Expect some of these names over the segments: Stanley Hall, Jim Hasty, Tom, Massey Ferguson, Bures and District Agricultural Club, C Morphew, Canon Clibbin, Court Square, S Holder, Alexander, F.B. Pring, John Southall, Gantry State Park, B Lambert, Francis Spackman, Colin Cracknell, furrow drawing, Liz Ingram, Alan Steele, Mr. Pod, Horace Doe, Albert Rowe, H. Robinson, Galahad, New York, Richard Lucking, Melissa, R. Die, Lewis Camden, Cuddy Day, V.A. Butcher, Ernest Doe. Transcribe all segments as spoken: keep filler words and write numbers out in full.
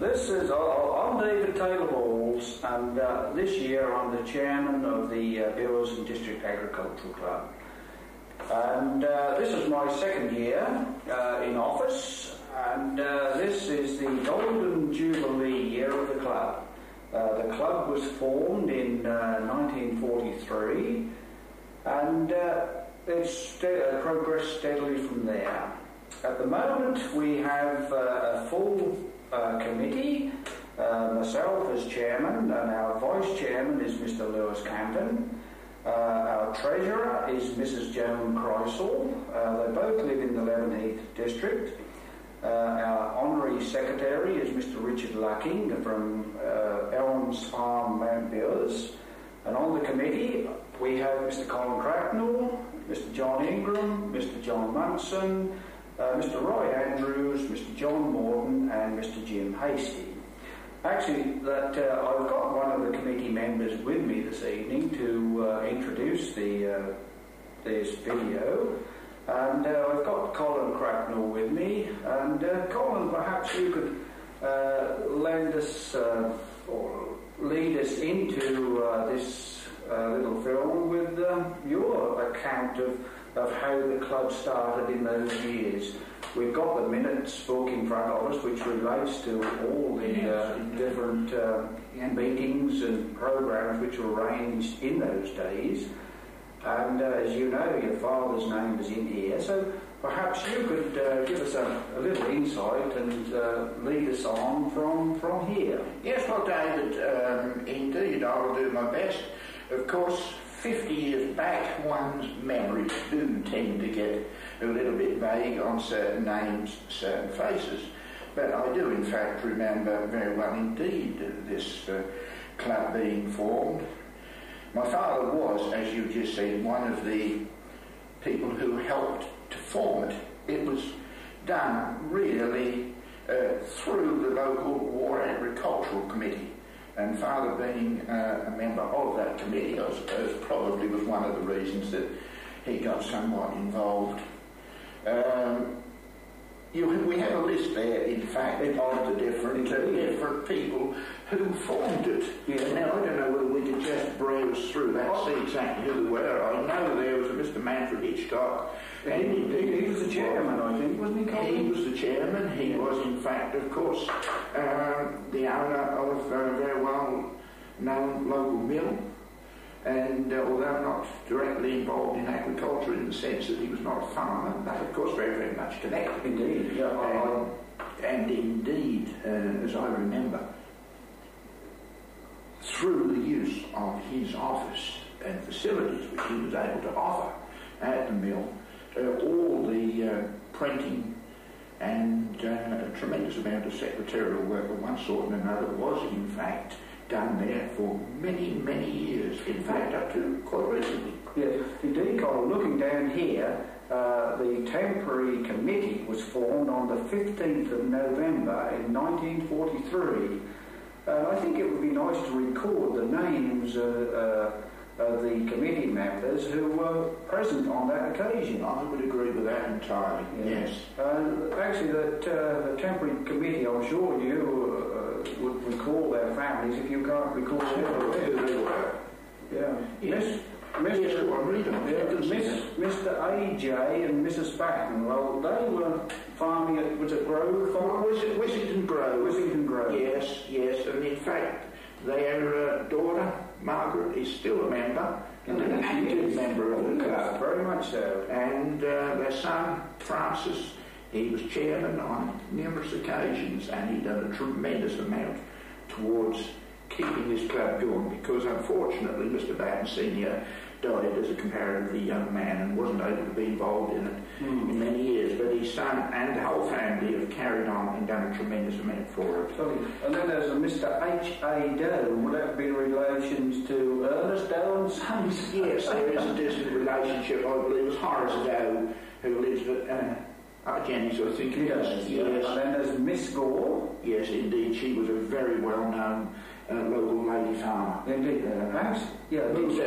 This is, I'm David Taylor-Balls, and uh, this year I'm the chairman of the uh, Bureaus and District Agricultural Club. And uh, this is my second year uh, in office, and uh, this is the Golden Jubilee year of the club. Uh, the club was formed in uh, nineteen forty-three, and uh, it's st uh, progressed steadily from there. At the moment we have uh, a full uh, committee, uh, myself as chairman, and our vice chairman is Mister Lewis Camden. Uh, our treasurer is Missus Joan Chrysall. Uh, they both live in the Leadenheath district. Uh, our honorary secretary is Mister Richard Lucking from uh, Elms Farm, Mount Beers. And on the committee we have Mister Colin Cracknell, Mister John Ingram, Mister John Munson, uh, Mister Roy Andrews, Mister John Morton, and Mister Jim Hasty. Actually, that uh, I've got one of the committee members with me this evening to uh, introduce the uh, this video, and uh, I've got Colin Cracknell with me. And uh, Colin, perhaps you could uh, lend us uh, or lead us into uh, this uh, little film with um, your account of of how the club started in those years. We've got the minutes book in front of us, which relates to all the uh, different uh, meetings and programs which were arranged in those days. And uh, as you know, your father's name is in here, so perhaps you could uh, give us a, a little insight and uh, lead us on from, from here. Yes, well, David, um, indeed, I will do my best. Of course, fifty years back, one's memories do tend to get a little bit vague on certain names, certain faces. But I do, in fact, remember very well indeed this uh, club being formed. My father was, as you've just seen, one of the people who helped to form it. It was done really uh, through the local War Agricultural Committee. And father being uh, a member of that committee, I suppose, probably was one of the reasons that he got somewhat involved. Um, you, we have a list there, in fact, of the different, uh, different people who formed it. Yeah. Now, I don't know whether we could just browse through that, oh, see exactly who they were. I know there was a Mister Manfred Hitchcock. And indeed, he was the chairman, I think, wasn't he? He was the chairman. He was, in fact, of course, uh, the owner of a very well-known local mill. And uh, although not directly involved in agriculture in the sense that he was not a farmer, but of course very, very much connected. Indeed, yeah. And, and indeed, uh, as I remember, through the use of his office and facilities which he was able to offer at the mill, Uh, all the uh, printing and uh, a tremendous amount of secretarial work of one sort and another was in fact done there for many, many years, in fact up to quite recently. Yes, indeed, Colin, looking down here, uh, the temporary committee was formed on the fifteenth of November in nineteen forty-three. Uh, I think it would be nice to record the names uh, uh, of the committee members who were present on that occasion. I would agree with that entirely, yes. yes. Uh, actually, that, uh, the temporary committee, I'm sure you uh, would recall their families if you can't recall their yeah. Yes. Mister Yes, well, read them. Yeah, Mister A J and Missus Spackman, well, they were farming at, was it Grove Farm? Was it Wissington Grove? Wissington Grove. Yes, yes, and in fact, their uh, daughter, Margaret, is still a member, and an active member of the club. Very much so. And uh, their son, Francis, he was chairman on numerous occasions, and he done a tremendous amount towards keeping this club going, because unfortunately Mister Batten Senior died as a comparatively young man and wasn't able to be involved in it mm. in many years, but his son and the whole family have carried on and done a tremendous amount for it. Sorry. And then there's a Mister H. A. Doe. Would that be relations to Ernest Doe and Sons? Yes, there is a distant relationship, I believe, with Horace Doe, who lives at uh, I think it yes, is. Yes. And then there's Miss Gore. Yes, indeed, she was a very well-known uh, local lady farmer. Indeed, uh, perhaps. Yeah, been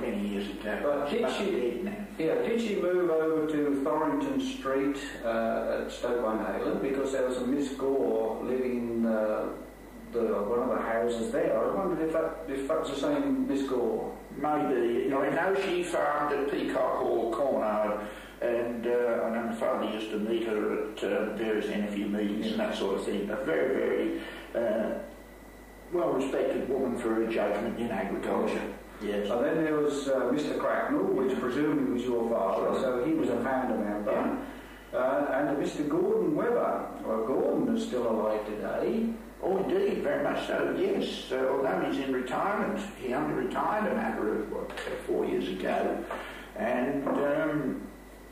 many years ago. But, but she, she did now. Yeah, did she move over to Thorrington Street uh, at Stoke-on-Avon? Because there was a Miss Gore living in uh, the, one of the houses there. I wondered if that, if that was the same Miss Gore. Maybe. I know she farmed at Peacock Hall Corner, and uh, I know my father used to meet her at uh, various interview meetings and that sort of thing. A very, very uh, well-respected woman for her judgment in agriculture. Yes. And then there was uh, Mister Cracknell, which presumably was your father, right. So he was a founder member. Yeah. Uh, and Mister Gordon Webber. Well, Gordon is still alive today. Oh, indeed, very much so, yes. Uh, although he's in retirement, he only retired a matter of, what, four years ago. And um,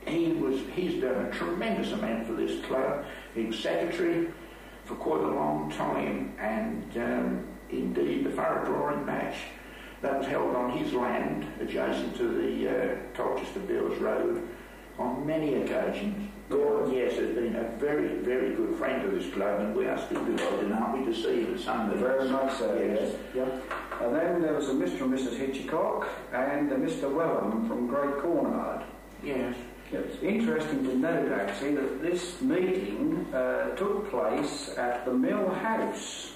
he was, he's done a tremendous amount for this club. He was secretary for quite a long time. And um, indeed, the Furrow Drawing Match, that was held on his land adjacent to the uh, Colchester Bills Road on many occasions. Gordon, yes, has been a very, very good friend of this club, and we are still delighted, aren't we, to see him at Sunday? Very much so, yes. yes. Yeah. And then there was a Mister and Missus Hitchcock and a Mister Wellham from Great Cornard. Yes. It's interesting to note, actually, that this meeting uh, took place at the Mill House.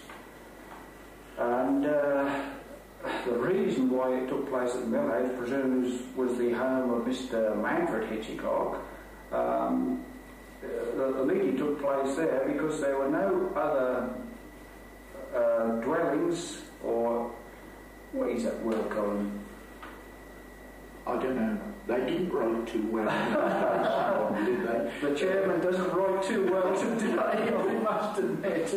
And... Uh, The reason why it took place at the Mill House, presumably, was the home of Mister Manfred Hitchcock. Um, the, the meeting took place there because there were no other uh, dwellings or... What is that word, Colin? I don't know. They didn't write too well. on, did they? The chairman doesn't write too well today, I must admit.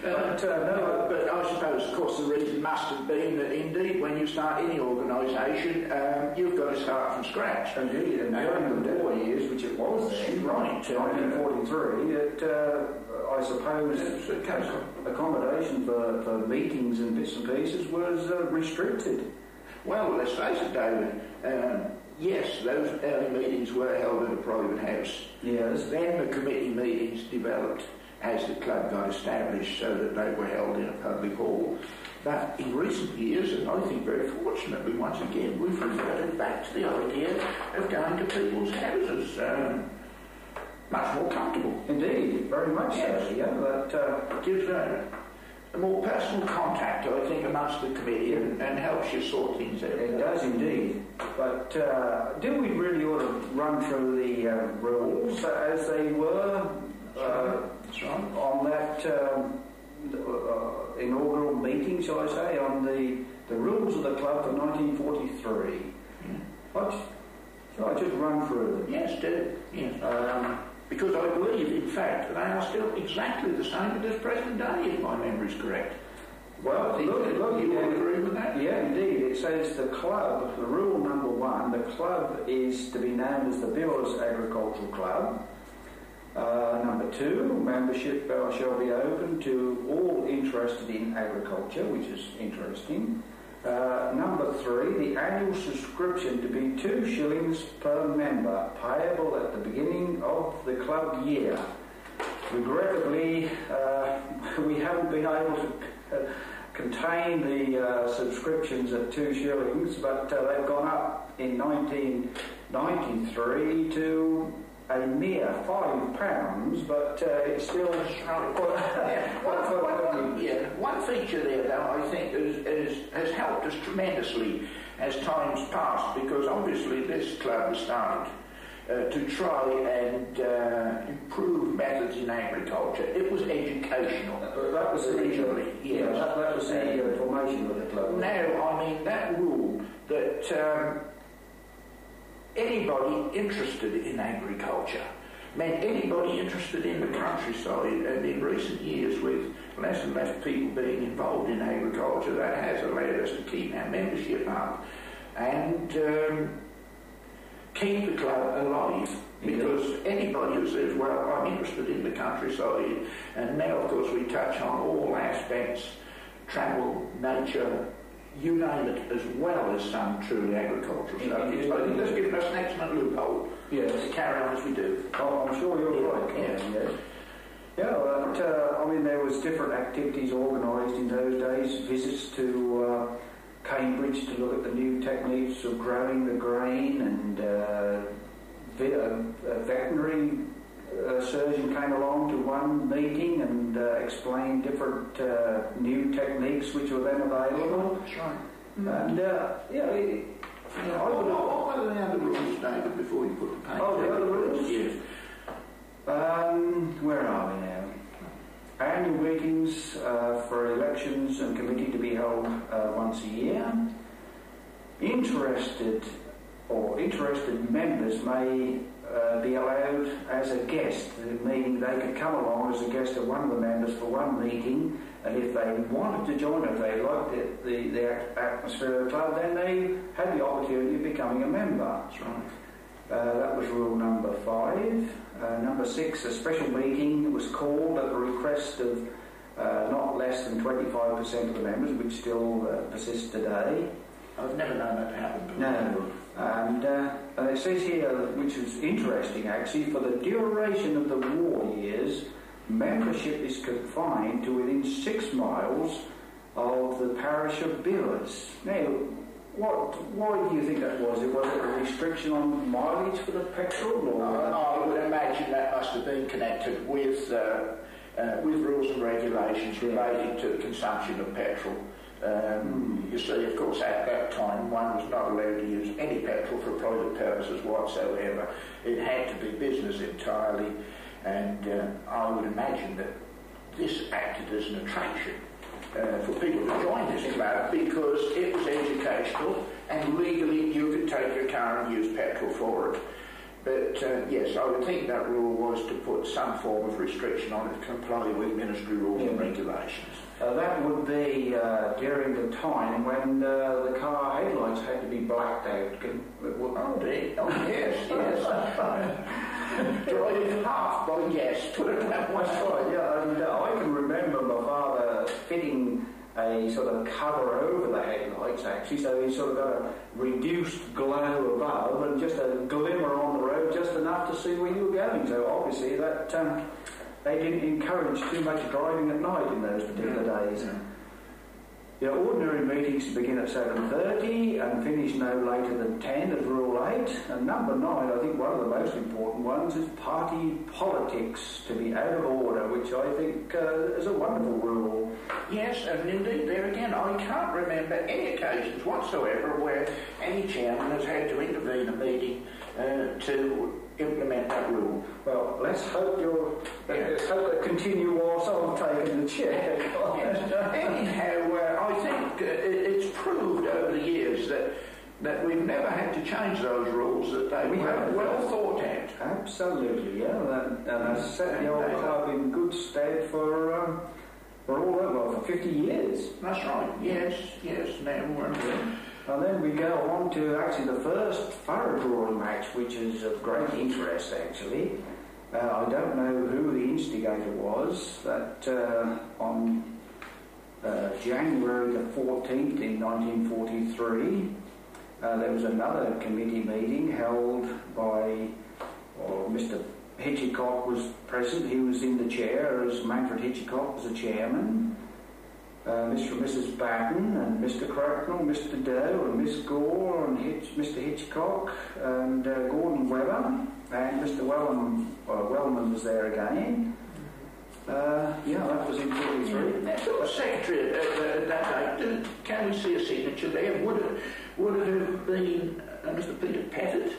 But, uh, no, but I suppose, of course, the reason must have been that, indeed, when you start any organisation, um, you've got to start from scratch. Indeed, and during the war years, which it was then, right, nineteen forty-three, it, uh, I suppose, uh, accommodation for, for meetings and bits and pieces was uh, restricted. Well, let's face it, David. Um, Yes, those early meetings were held in a private house. Yes. Then the committee meetings developed as the club got established so that they were held in a public hall. But in recent years, and I think very fortunately, once again, we've reverted back to the idea of going to people's houses. Um, much more comfortable. Indeed, very much yes. so. Yeah, but uh, gives a, a more personal contact, I think, amongst the committee and, and helps you sort things out. It does indeed. But uh, did we really ought to run through the uh, rules as they were uh, That's right. on that um, uh, inaugural meeting, shall I say, on the, the rules of the club for nineteen forty-three? Yeah. What? Shall I just run through them? Yes, do. Yes. Um, because I believe, in fact, they are still exactly the same at this present day, if my memory is correct. Well, look, look, you all agree with that? Yeah, indeed. It says the club, the rule number one, the club is to be known as the Bills Agricultural Club. Uh, number two, membership shall be open to all interested in agriculture, which is interesting. Uh, number three, the annual subscription to be two shillings per member, payable at the beginning of the club year. Regrettably, uh, we haven't been able to Uh, contain the uh, subscriptions at two shillings, but uh, they've gone up in nineteen ninety-three to a mere five pounds, but uh, it's still... yeah. One, one, yeah. one feature there, though, I think is, is, has helped us tremendously as time's passed, because obviously this club has started Uh, to try and uh, improve methods in agriculture. It was educational. But that was originally, yes. Yeah, that, that was the uh, formation of the club. No, I mean that rule that um, anybody interested in agriculture meant anybody interested in the countryside, and in recent years with less and less people being involved in agriculture, that has allowed us to keep our membership up and um, keep the club alive, because anybody who says, well, I'm interested in the countryside, and now, of course, we touch on all aspects, travel, nature, you name it, as well as some truly agricultural subjects. I think that's given us an excellent loophole yes. to carry on as we do. Oh, I'm sure you're yeah. right. Yes. yes. Yeah, but, uh, I mean, there was different activities organised in those days, visits to... Uh, Cambridge to look at the new techniques of growing the grain, and uh, a veterinary uh, surgeon came along to one meeting and uh, explained different uh, new techniques which were then available. Sure. Mm-hmm. And uh, yeah, it, you know, I would. What were the other rules, David, before you put the paint? Oh, the other rules. Yes. Um, where are we now? Annual meetings uh, for elections and committee to be held uh, once a year. Interested or interested members may uh, be allowed as a guest, meaning they could come along as a guest of one of the members for one meeting, and if they wanted to join, if they liked it, the, the atmosphere of the club, then they had the opportunity of becoming a member. That's right. Uh, that was rule number five. Uh, number six, a special meeting was called at the request of uh, not less than twenty-five percent of the members, which still uh, persists today. I've never known that to happen before. No. And, uh, and it says here, which is interesting actually, for the duration of the war years, membership is confined to within six miles of the parish of Billers. Now, what, why do you think that was? It was it a restriction on mileage for the petrol? Or oh, I would imagine that must have been connected with uh, uh, with rules and regulations relating yeah. to the consumption of petrol. Um, mm. You see, of course, at that time one was not allowed to use any petrol for private purposes whatsoever. It had to be business entirely, and uh, I would imagine that this acted as an attraction Uh, for people to join this club, because it was educational and legally you could take your car and use petrol for it. But uh, yes, I would think that rule was to put some form of restriction on it to comply with ministry rules yeah. and regulations. Uh, that would be uh, during the time when uh, the car headlights had to be blacked out. Can, well, oh, dear. Oh, yes, yes. Driving half by gas, put it that way. That's right, yeah. And uh, I can remember my father fitting a sort of cover over the headlights, actually, so he sort of got a reduced glow above and just a glimmer on the road, just enough to see where you were going. So obviously that um, they didn't encourage too much driving at night in those particular yeah. days. Yeah. You know, ordinary meetings to begin at seven thirty and finish no later than ten as rule eight. And number nine, I think one of the most important ones, is party politics to be out of order, which I think uh, is a wonderful rule. Yes, and indeed there again, I can't remember any occasions whatsoever where any chairman has had to intervene in a meeting uh, to implement that rule. Well, let's hope you're. Yeah. Let's hope that continue whilst I'm taking the chair. Yes. Anyhow, uh, I think uh, it's proved over the years that that we've never had to change those rules. That they we were well thought out. Absolutely, yeah. And uh, set the old club in good stead for um, for all over for fifty years. That's right. Yes, yes. Now we're. And then we go on to actually the first thorough drawing match, which is of great interest actually. Uh, I don't know who the instigator was, that uh, on uh, January the fourteenth in nineteen forty-three, uh, there was another committee meeting held by, or Mister Hitchcock was present, he was in the chair, as Manfred Hitchcock was the chairman. Uh, Mister and Missus Batten and Mister Cracknell, Mister Doe and Miss Gore and Hitch, Mister Hitchcock and uh, Gordon Webber and Mister Wellham, well, Wellman was there again. Uh, yeah, that was in forty-three. Now, the secretary at that date, can we see a signature there? Would it, would it have been uh, Mister Peter Pettit?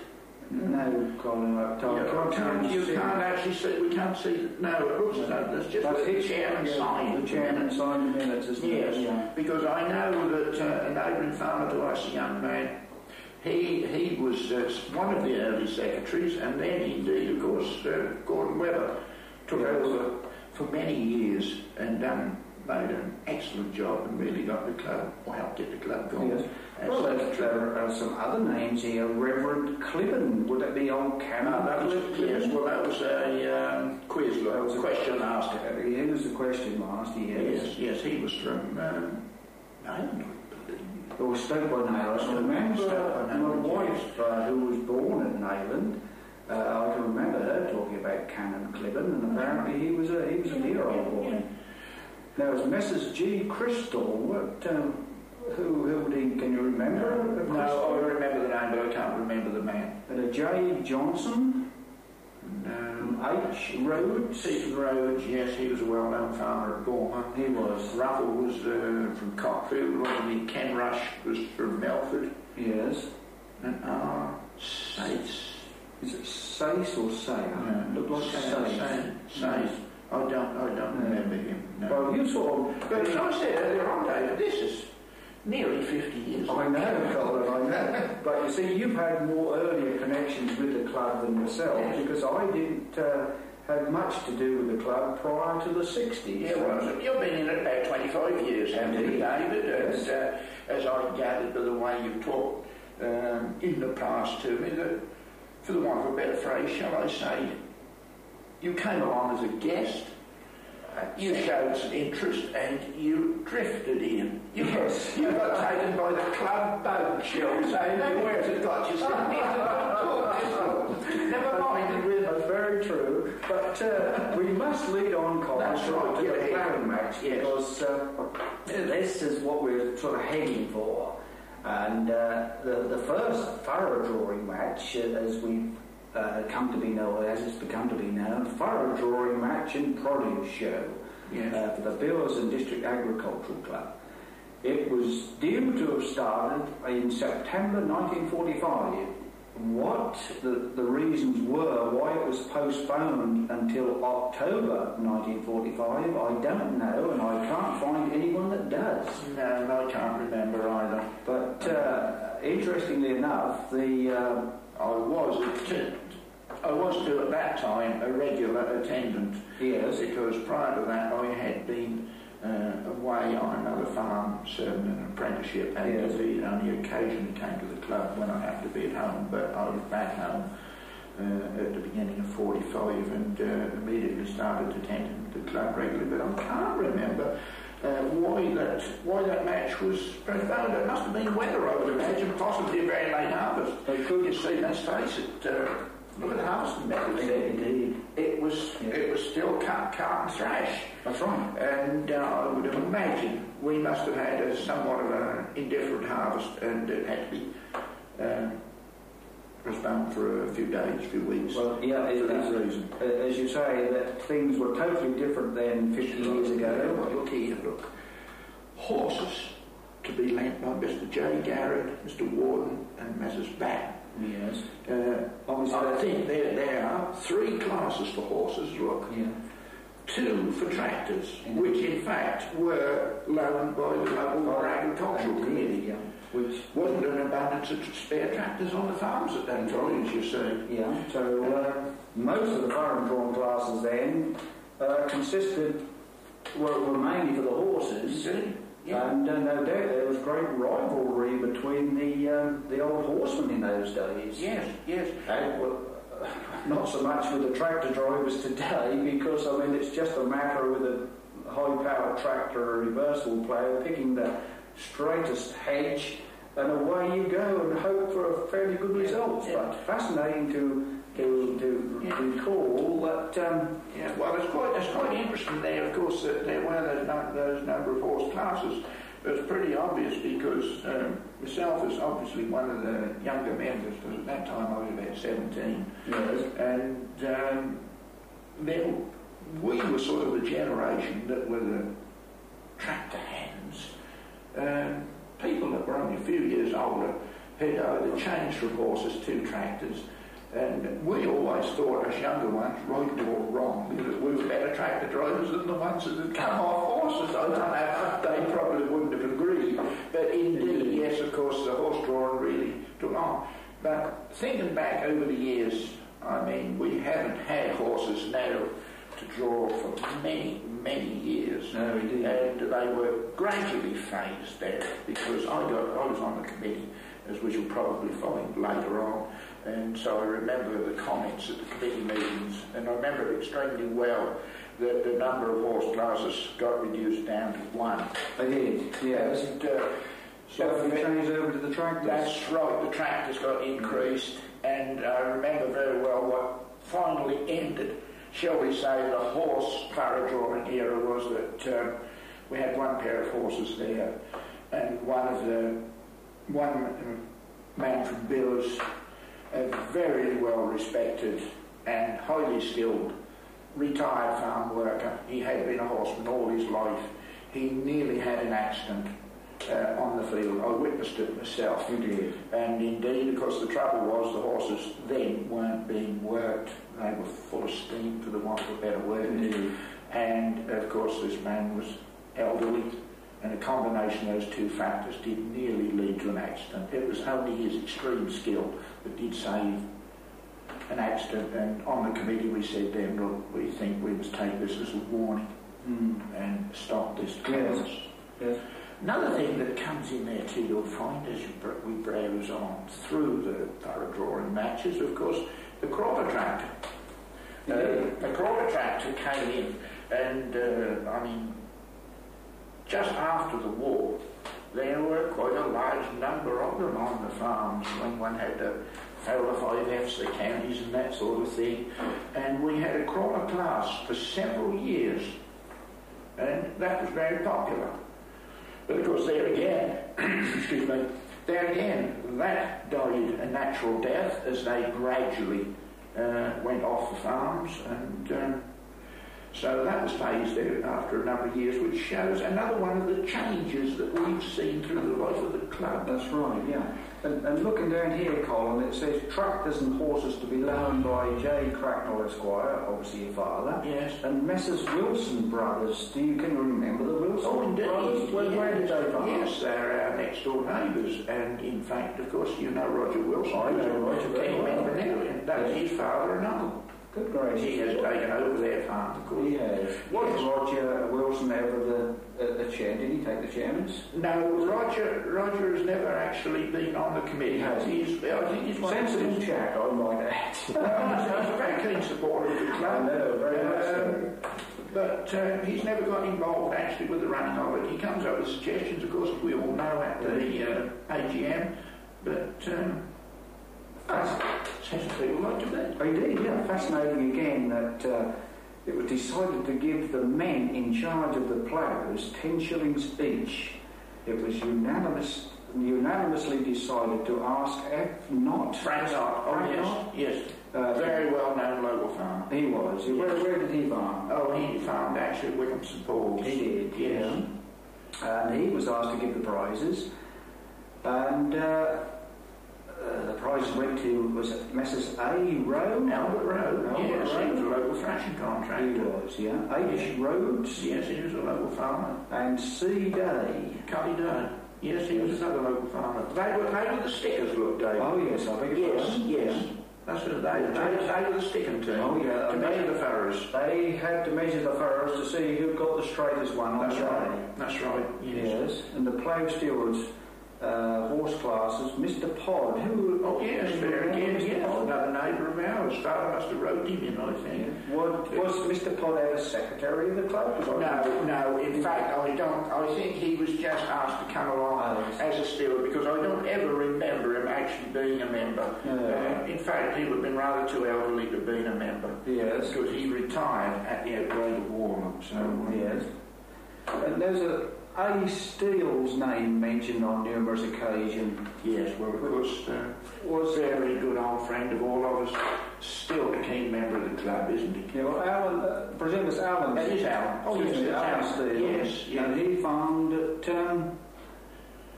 No, Colin, I can't, can't You can't, can't actually see, we can't see, no, it looks as though it's just the, the chairman yeah, signed. The chairman signed the minutes, isn't yes, it? Yes, yeah. Because I know that uh, an neighbouring farmer to us, a young man, he he was uh, one of the early secretaries, and then indeed, of course, uh, Gordon Webber took yes. over for many years and um, made an excellent job and really got the club, or helped get the club going. Yes. Well, there are some other names here. Reverend Clibbin, would that be on Canon? No, that was, yes, well, that was a um, quiz, that was a question master. master. He was a question master, yes. Yes, yes, he was from um, Nayland, I believe. Or Stoke-by-Nayland. I remember my wife, uh, who was born in Nayland, uh, I can remember her talking about Canon Clibbin, and apparently he was a he was a hero boy. There was Missus G. Crystal, what... Um, Who, who did, can you remember? No, I remember the name, but I can't remember the man. But a J. Johnson? No. H. Rhodes? Stephen Rhodes, yes, he was a well-known farmer at Gorman. He was. Ruffle was uh, from Cockfield, wasn't he? Ken Rush was from Melford. Yes. And R. Sace. Is it Sace or Say? No, looked like Sace. Sace. I don't, I don't no. remember him. No. Well, you saw him. But as I said earlier on, David, this is nearly fifty years. I know, Colin, I know. But you see, you've had more earlier connections with the club than myself, yes. because I didn't uh, have much to do with the club prior to the sixties. Yeah, well, you've been in it about twenty-five years, haven't you, David? Yes. And, uh, as I gathered by the way you've talked um, in the past to me, that, for the want of a better phrase, shall I say, you came along as a guest, you showed some interest, and you drifted in. You, yes. You got taken by the club boat, shall we say. No words have got you. Never mind. That's very true. But uh, we must lead on, Colin. That's right. To the ploughing match, yes. Because uh, this is what we're sort of heading for. And uh, the, the first thorough drawing match, uh, as we've Uh, come to be known as it's become to be known, thorough drawing match and produce show, yes. uh, for the Billers and District Agricultural Club. It was due to have started in September nineteen forty-five. What the, the reasons were why it was postponed until October nineteen forty-five, I don't know, and I can't find anyone that does. No, I can't remember either. But uh, interestingly enough, the uh, I was to, I was to at that time a regular attendant. Yes. Because prior to that I had been uh, away on another farm serving an apprenticeship, and yes. indeed only occasionally came to the club when I had to be at home. But I was back home uh, at the beginning of forty-five and uh, immediately started attending the club regularly. But I can't remember Uh, why that why that match was postponed. It must have been weather, I would imagine, possibly a very late harvest. They couldn't see, let's face it, uh, look at the harvest methods. Indeed. It was, yeah. it was still cut, cut and thrash. That's right. And uh, I would have imagined we must have had a somewhat of an indifferent harvest, and it had to be uh, postponed for a few days, a few weeks. Well, yeah, for that reason. As you say, that things were totally different then fifty years ago. Well, look here, look. Horses to be lent by Mister J. Garrett, Mister Warden, and Messrs. Batten. Yes. Uh, Obviously, I think there, there are three classes for horses, look. Yeah. Two for tractors, yeah. which in fact were loaned by the local agricultural yeah. committee. Yeah. Which wasn't an abundance of spare tractors on the farms at that time, as you see. Yeah, so uh, most of the current drawn classes then uh, consisted, well, were mainly for the horses. Yeah. And uh, no doubt there was great rivalry between the um, the old horsemen in those days. Yes, yes. And, well, not so much with the tractor drivers today, because, I mean, it's just a matter with a high-powered tractor or a reversal plough picking the straightest hedge, and away you go and hope for a fairly good result. Yeah, yeah. But fascinating to to, to yeah. recall that. Um, yeah, well, it's quite it's quite interesting there. Of course, that there were those number, those number of horse classes. It was pretty obvious because um, myself was obviously one of the younger members, because at that time I was about seventeen. Yes. And um, then we were sort of the generation that were the tractor hands. Um, people that were only a few years older who'd either changed from horses to tractors, and we always thought, us younger ones, right or wrong, because we were better tractor drivers than the ones that had come off horses. I don't know, they probably wouldn't have agreed, but indeed, yes, of course, the horse drawing really took on. But thinking back over the years, I mean, we haven't had horses now to draw for many, many years. No, indeed. And they were gradually phased there, because I got I was on the committee, as we shall probably find later on, and so I remember the comments at the committee meetings, and I remember extremely well that the number of horse classes got reduced down to one. They did, yes. And, uh, so we changed over to the tractors. That's right, the tractors got increased, and I remember very well what finally ended, shall we say, the horse thorough drawing era was that um, we had one pair of horses there and one is a one man from Bill's, a very well respected and highly skilled retired farm worker. He had been a horseman all his life. He nearly had an accident uh, on the field. I witnessed it myself. You did. And indeed, because the trouble was the horses then weren't being worked. They were full of steam, for the want of a better word. Indeed. And of course this man was elderly, and a combination of those two factors did nearly lead to an accident. It was only his extreme skill that did save an accident, and on the committee we said then, look, we think we must take this as a warning mm. and stop this clause. Yes. Yes. Another thing that comes in there too, you'll find as you br we browse on through the thorough drawing matches, of course, the Cropper tractor. Uh, the Cropper tractor came in, and uh, I mean, just after the war, there were quite a large number of them on the farms when one had to foul the five F's, the counties and that sort of thing. And we had a crawler class for several years, and that was very popular. But of course there again, excuse me, there again, that died a natural death as they gradually uh, went off the farms, and um, so that was phased out after a number of years, which shows another one of the changes that we've seen through the life of the club. That's right, yeah. And, and looking down here, Colin, it says tractors and horses to be loaned by J. Cracknell Esquire, obviously your father. Yes. And Messrs. Wilson Brothers. Do you can remember the Wilson oh, indeed, Brothers? Yes. Where did they come? Yes, they're our next door neighbours. And in fact, of course, you know Roger Wilson. I know Roger Wilson. That's his father and uncle. Good gracious. He has taken over their farm, of course. Yes. Was Roger Wilson ever the, the, the chair? Did he take the chairman's? No, Roger Roger has never actually been on the committee. No. He's, I think he's one sensible of chap, I might add. Well, he's a very keen supporter of the club. I know, very much um, so. But uh, he's never got involved actually with the running of it. He comes up with suggestions, of course, we all know at the uh, A G M, but... Um, Indeed, yeah, fascinating again that uh, it was decided to give the men in charge of the ploughs ten shillings each. It was unanimous, unanimously decided to ask if not. Frank Knott, oh yes, yes. Uh, very well known local farmer. He was. Yes. Where, where did he farm? Oh, he farmed actually at Wickham Saint Paul's. He did, yes. Yeah. And he was asked to give the prizes, and. Uh, Uh, the prize went to, was it Messrs A. Rowe? Albert Rowe, Albert yes, Rowe. He was a local thrashing contractor. He was, yeah. H. Yes. Rhodes? Yes, he was a local farmer. And C. Day? Cuddy Day. Yes, he was another local farmer. They were, they were the stickers, look, David. Oh, yes, I think it yes, was. Yes, yes. That's what they were. They, they were the sticking team. Oh, yeah. To measure the furrows. They had to measure the furrows to see who got the straightest one on the day. That's right. That's right, yes. Yes. And the plough stewards. Uh, horse classes, Mister Pod, who... Oh, yes, there again, yes, another neighbour of ours. Father must have wrote him in, I think. Yeah. What, was Mister Pod ever secretary of the club? No, no, in fact, I don't... I think he was just asked to come along oh, as a steward, because I don't ever remember him actually being a member. No. Uh, in fact, he would have been rather too elderly to have been a member. Yes. Because he retired at the outbreak of war, so... Um, yes. And there's a... A. Steele's name mentioned on numerous occasions. Yes, well, of course, uh, was a very good old friend of all of us. Still a keen member of the club, isn't he? Yeah, well, Alan, uh, presume it's Alan. It is Alan. Oh, yes, it's Alan Steele. Yes, yes. And he farmed at, um,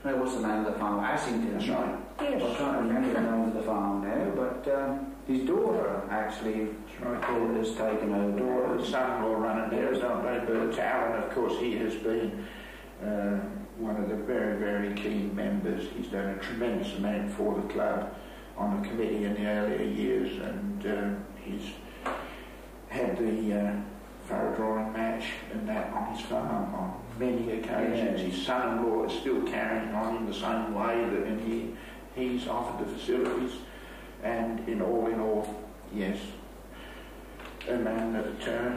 no, what's the name of the farm? Assington. That's right. Yes. I can't remember the name of the farm now, but um, his daughter actually... Right. Has taken over. Daughter and son-in-law running there, don't they? But Alan, of course, he has been... Uh, one of the very, very keen members. He's done a tremendous amount for the club on the committee in the earlier years, and uh, he's had the uh, furrow drawing match and that on his farm on many occasions. Yeah. His son-in-law is still carrying on in the same way, that, and he, he's offered the facilities, and in all in all, yes, a man that uh,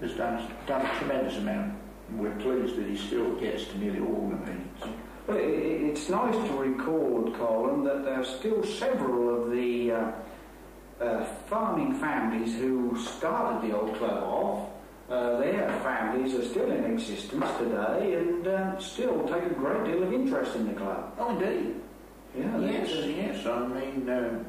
has done, done a tremendous amount. We're pleased that he still gets to nearly all the meetings. Well, it, it's nice to record, Colin, that there are still several of the uh, uh, farming families who started the old club off Uh, their families are still in existence today and um, still take a great deal of interest in the club. Oh, indeed. Yeah, yes, yes. I mean, um,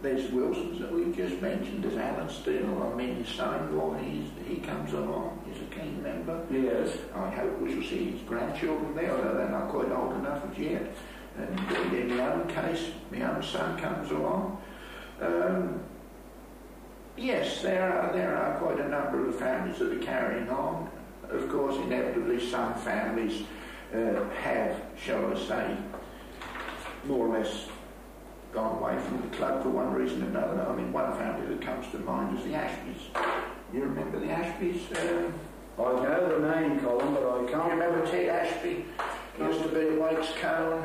there's Wilsons that we just mentioned. There's Alan Steele. I mean, his son-in-law, he comes along. He's a keen member. Yes. I hope we shall see his grandchildren there, although they're not quite old enough as yet. And in my own case, my own son comes along. Um, yes, there are there are quite a number of families that are carrying on. Of course, inevitably, some families uh, have, shall I say, more or less gone away from the club for one reason or another. I mean, one family that comes to mind is the Ashbys. You remember the Ashbys? Um, I know the name, Colin, but I can't. You remember Ted Ashby? He used to be at Wake's Cone.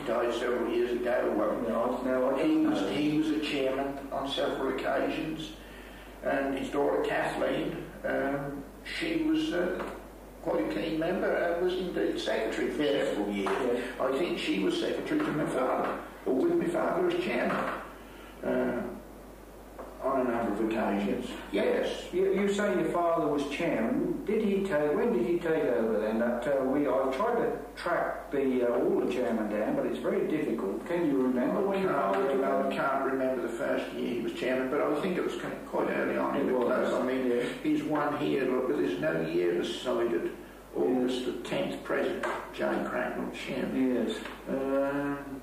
He died several years ago. Well, no, no, he was he was a chairman on several occasions, and his daughter Kathleen, um, she was uh, quite a keen member and was indeed secretary for several years. Yes. I think she was secretary to my father, or with my father as chairman, uh, on a number of occasions. Yes. You, you say your father was chairman. Did he take? When did he take over then? That uh, we I've tried to track the uh, all the chairman down, but it's very difficult. Can you remember when you started? I can't remember the first year he was chairman, but I think it was quite early on in the class. I mean, yeah. He's one year. Look, but there's no year decided. August yeah. the tenth, President John Cracknell, chairman. Yes. Um,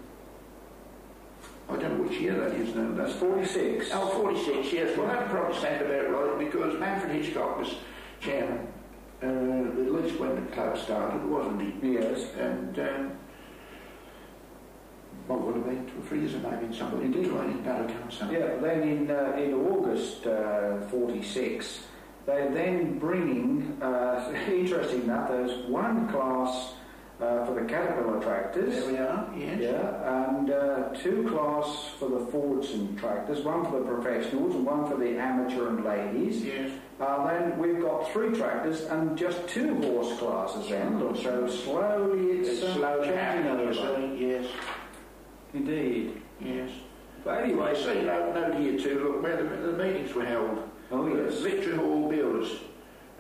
I don't know which year that is now. That's forty-six. Oh, forty-six, yes. Well, that probably sounds about right, because Manfred Hitchcock was chairman, uh, at least when the club started, wasn't he? Yes. And, um, what would have been, two or three years ago, maybe somebody did in Barracombe somewhere. Yeah, then in, uh, in August uh, forty-six, they're then bringing, uh, interesting enough, there's one class Uh, for the Caterpillar tractors. There we are, yes. Yeah, and uh, two class for the Fordson tractors, one for the professionals and one for the amateur and ladies. Yes. Uh, then we've got three tractors and just two horse classes then, so slowly it's, it's um, slowly changing. Yes. Indeed. Yes. But anyway, so you know, note here too, look, where the, the meetings were held. Oh, yes. Victory Hall Builders.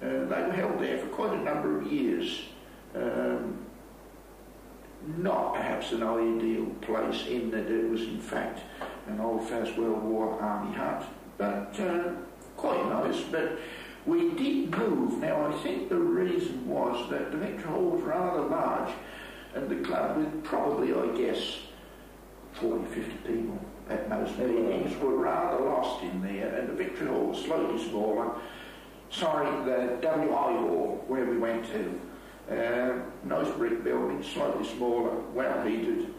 Uh, they were held there for quite a number of years. Um, Not perhaps an ideal place in that it was in fact an old First World War army hut, but uh, quite nice. But we did move. Now I think the reason was that the Victor Hall was rather large, and the club with probably, I guess, forty, fifty people at most meetings were rather lost in there, and the Victor Hall was slightly smaller. Sorry, the W I Hall where we went to. Uh, nice brick building, slightly smaller, well heated,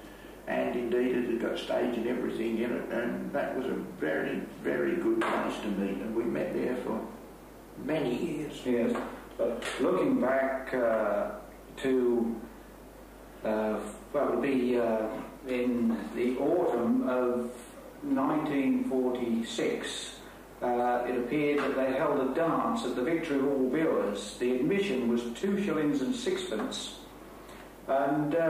and indeed it had got stage and everything in it, and that was a very, very good place to meet, and we met there for many years. Yes, but looking back uh, to, uh, well, it would be uh, in the autumn of nineteen forty-six, Uh, it appeared that they held a dance at the Victory Hall Builders. The admission was two shillings and sixpence. And uh,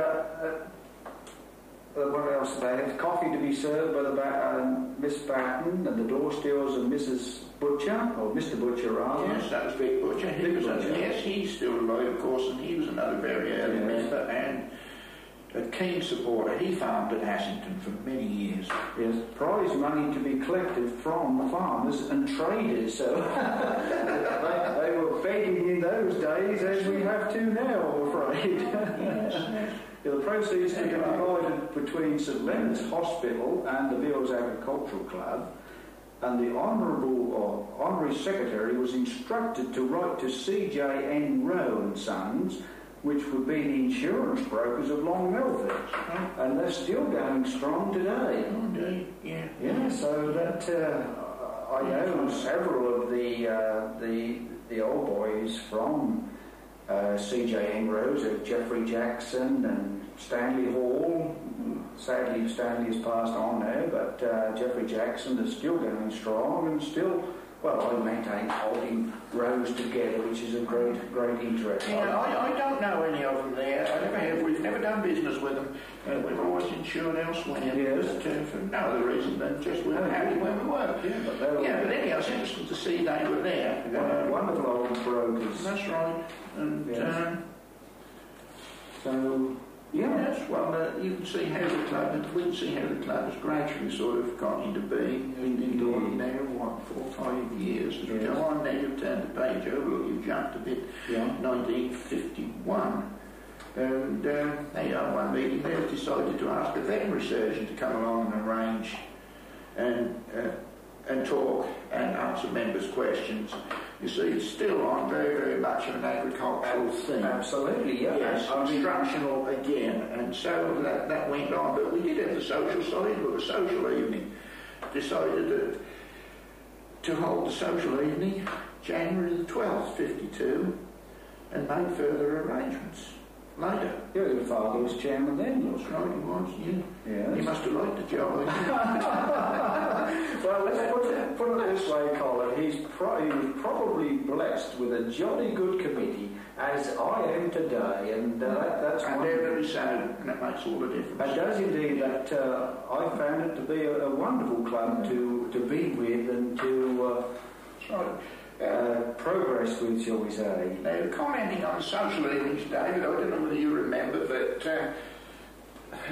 uh, what else did they have? Coffee to be served by the ba um, Miss Batten and the door stewards of Missus Butcher, or Mister Butcher rather. Yes, that was Vic Butcher. He Vic was Butcher. A, yes, he's still alive, of course, and he was another very early yes. member and a keen supporter. He farmed at Assington for many years. Yes, prize money to be collected from farmers and traders. So they, they were begging in those days, as we have to now, I'm afraid. Yes. The proceeds were divided between Saint Leonard's Hospital and the Beals Agricultural Club, and the Honourable or Honorary Secretary was instructed to write to C J N Rowe and Sons, which would be the insurance brokers of Long Melford. Oh. And they're still going strong today. Indeed, yeah. Yeah, so that, uh, I know several of the uh, the the old boys from uh, C J N Rose, uh, Jeffrey Jackson and Stanley Hall. Sadly, Stanley has passed on now, but uh, Jeffrey Jackson is still going strong and still... Well, I maintain holding rows together, which is a great, great interest. Yeah, I, I don't know any of them there. I never have. We've never done business with them. Uh, we've always insured elsewhere. Yes. But, uh, for no other reason than just we were happy when we were. Yeah, but, yeah, but anyhow, it's interesting to see they were there. Yeah, one of the old brokers. That's right. And yes. um, so yes, yeah. Well, uh, you can see how the club, we can see how the club has gradually sort of got into being in, in mm-hmm. now what four or five years. As yes. we go on, now you've turned the page over, or you've jumped a bit. Yeah. nineteen fifty-one. And uh, they had one meeting there, decided to ask a veterinary surgeon to come along and arrange and uh, and talk and answer members' questions. You see, it's still on very, very much of an agricultural thing. Absolutely, yeah. Yes, instructional again. And so that, that went on. But we did have the social side, but the social evening decided that to hold the social evening January the twelfth, fifty-two, and make further arrangements. Later. Yeah, your father was chairman then. That's right, he was, yeah. Yes. He must have liked the job. Well, let's put it, put it this way, Colin. He's pro he was probably blessed with a jolly good committee, as I am today, and uh, that, that's and they're very sad, and that makes all the difference. It does indeed. That uh, I found it to be a, a wonderful club to to be with and to. Uh, Sorry. Uh, progress with, shall we say. Now, commenting on social evenings, David, I don't know whether you remember, but uh,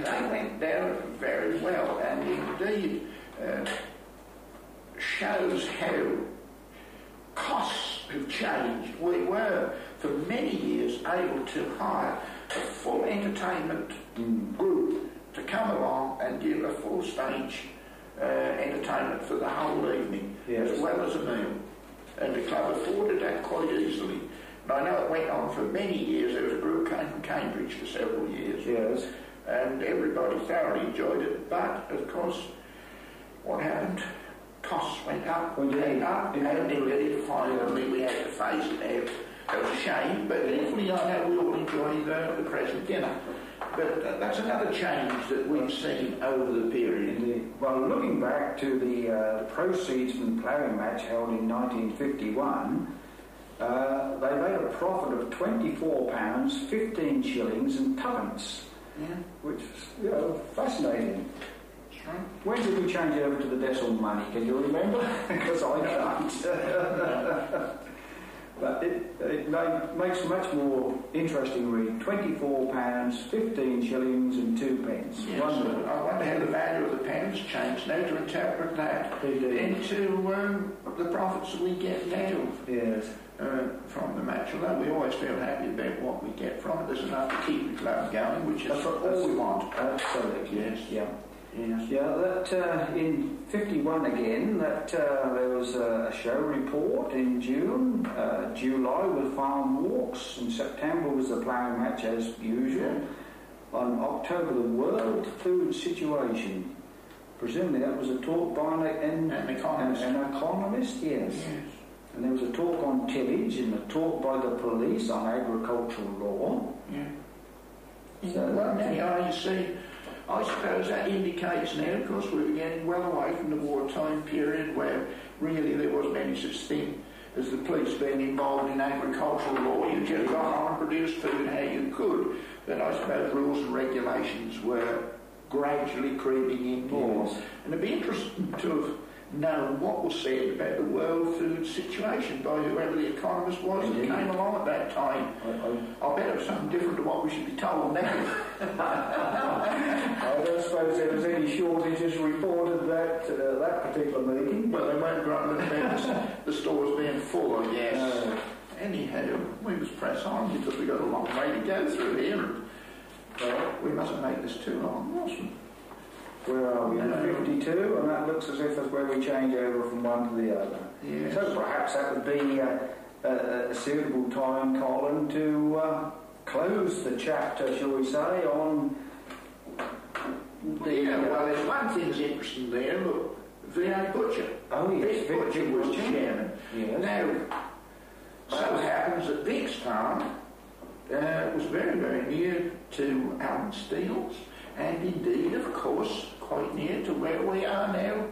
they went down very well, and indeed uh, shows how costs have changed. We were, for many years, able to hire a full entertainment mm. group to come along and give a full stage uh, entertainment for the whole evening, yes. as well as a meal. And the club afforded that quite easily. And I know it went on for many years. There was a group came from Cambridge for several years. Yes. And everybody thoroughly enjoyed it. But, of course, what happened? Costs went up, well, yeah. and up, yeah. and indeed, finally, we had to face it. It was a shame, but equally, I know we all enjoy the, the present dinner. But uh, that's another change that we've seen over the period. Indeed. Well, looking back to the, uh, the proceeds from the ploughing match held in nineteen fifty-one, uh, they made a profit of twenty-four pounds, fifteen shillings and twopence, yeah. which is, you know, fascinating. Sure. When did we change it over to the decimal money? Can you remember? Because I can't. But it, it made, makes much more interesting read. twenty-four pounds, fifteen shillings and two pence. Yes, wonderful. I wonder how the value of the pence changed now to interpret that Indeed. into um, the profits that we get now yes. uh, from the match. Although we always feel happy about what we get from it. There's enough to keep the club going, which is That's what all we want. Absolutely, yes. Yeah. Yes. Yeah, that uh, in fifty-one again, that uh, there was a show report in June, uh, July with farm walks, in September was the ploughing match as usual, yeah. on October the world food situation, presumably that was a talk by an, an, economist. an, an economist, yes. yes, and there was a talk on tillage and a talk by the police on agricultural law. Yeah. So well, now you see, I suppose that indicates now, of course, we were getting well away from the wartime period where really there wasn't any such thing as the police being involved in agricultural law. You just got on and produced food how you could. But I suppose rules and regulations were gradually creeping in more. Yes. And it'd be interesting to have known what was said about the world food situation by whoever the economist was that came along at that time. I, I, I bet it was something different to what we should be told now. I don't suppose there was any shortages reported at that, uh, that particular meeting. Well, they weren't grumbling about the stores being full, I guess. Uh, Anyhow, we must press on because we've got a long way to go through here. Well, we mustn't make this too long, must we? Where are we? Um, fifty-two, and that looks as if that's where we change over from one to the other. Yes. So perhaps that would be uh, a, a suitable time, Colin, to uh, close the chapter, shall we say, on... The, yeah, uh, well, there's one thing that's interesting there, look, V A Butcher. Oh, yes, Vic Butcher was chairman. Yes. Now, so happens that Vic's farm uh, was very, very near to Alan Steele's, and indeed, of course, quite near to where we are now,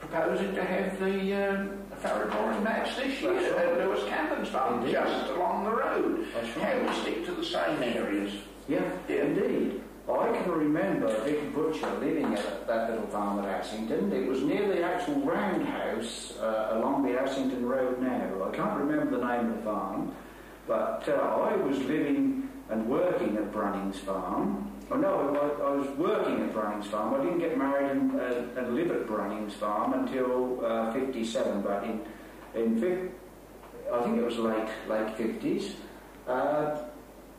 proposing to have the um, Farragoring match this year at right. Lewis Camden's farm, just along the road. That's right. And we stick to the same areas. Yeah, yeah. Indeed. I can remember Vic Butcher living at that little farm at Assington. It was near the actual roundhouse uh, Assington Road now. I can't remember the name of the farm, but uh, I was living and working at Brunnings Farm. Oh, no, I, I was working at Brunnings Farm. I didn't get married and, uh, and live at Brunnings Farm until uh, fifty-seven, but in, in I think it was late, late fifties. Uh,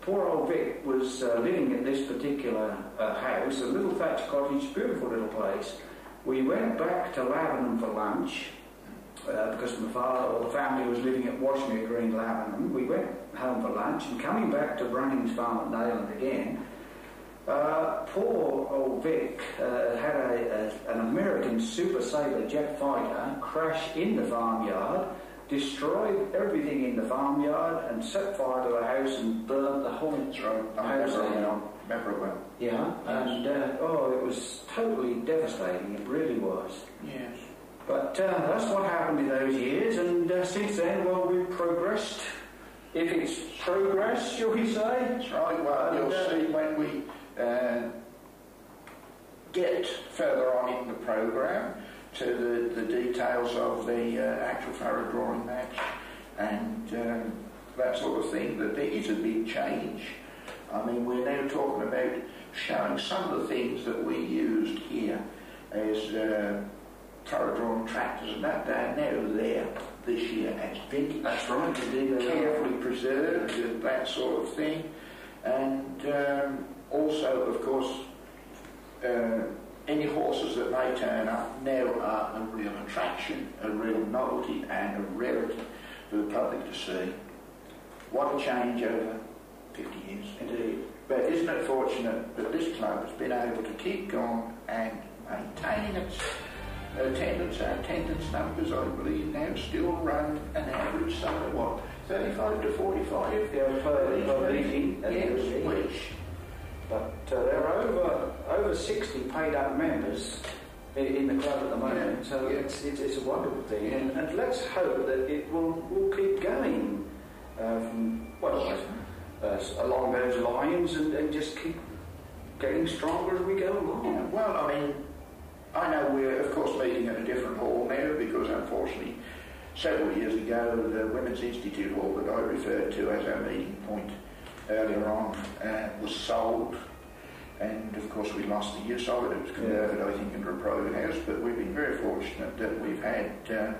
poor old Vic was uh, living at this particular uh, house, a little thatched cottage, beautiful little place. We went back to Lavenham for lunch, uh, because my father, or the family, was living at Washmere Green, Lavenham. We went home for lunch, and coming back to Brunnings Farm at Nayland again, uh, poor old Vic uh, had a, a, an American Super Sailor jet fighter crash in the farmyard, destroyed everything in the farmyard, and set fire to the house and burnt the whole right. house down. Remember it well. Yeah, yes. And uh, oh, it was totally devastating, it really was. Yes. But uh, that's what happened in those years, and uh, since then, well, we've progressed. If it's progress, shall we say? That's right, well, and, you'll uh, see when we uh, get further on in the programme to the, the details of the uh, actual furrow drawing match and um, that sort of thing, that there is a big change. I mean, we're now talking about showing some of the things that we used here as uh, furrow-drawn tractors, and that they are now there this year as vintage. That's right. Carefully preserved and that sort of thing. And um, also, of course, uh, any horses that may turn up now are a real attraction, a real novelty and a rarity for the public to see. What a change over fifty years. Indeed. But isn't it fortunate that this club has been able to keep going and maintain its attendance? Our attendance numbers, I believe, now still run an average sum of what, thirty-five to forty-five? Yeah, per meeting. Yes, which. But uh, there are over over sixty paid-up members in the club at the moment, yeah, so yeah. It's, it's it's a wonderful thing, yeah. and, and let's hope that it will will keep going. Um, well. Yes. Uh, along those lines and, and just keep getting stronger as we go along. Yeah, well, I mean, I know we're, of course, meeting at a different hall now because, unfortunately, several years ago, the Women's Institute Hall that I referred to as our meeting point earlier on uh, was sold, and, of course, we lost the use of it. It was converted, yeah. I think, into a private house, but we've been very fortunate that we've had uh,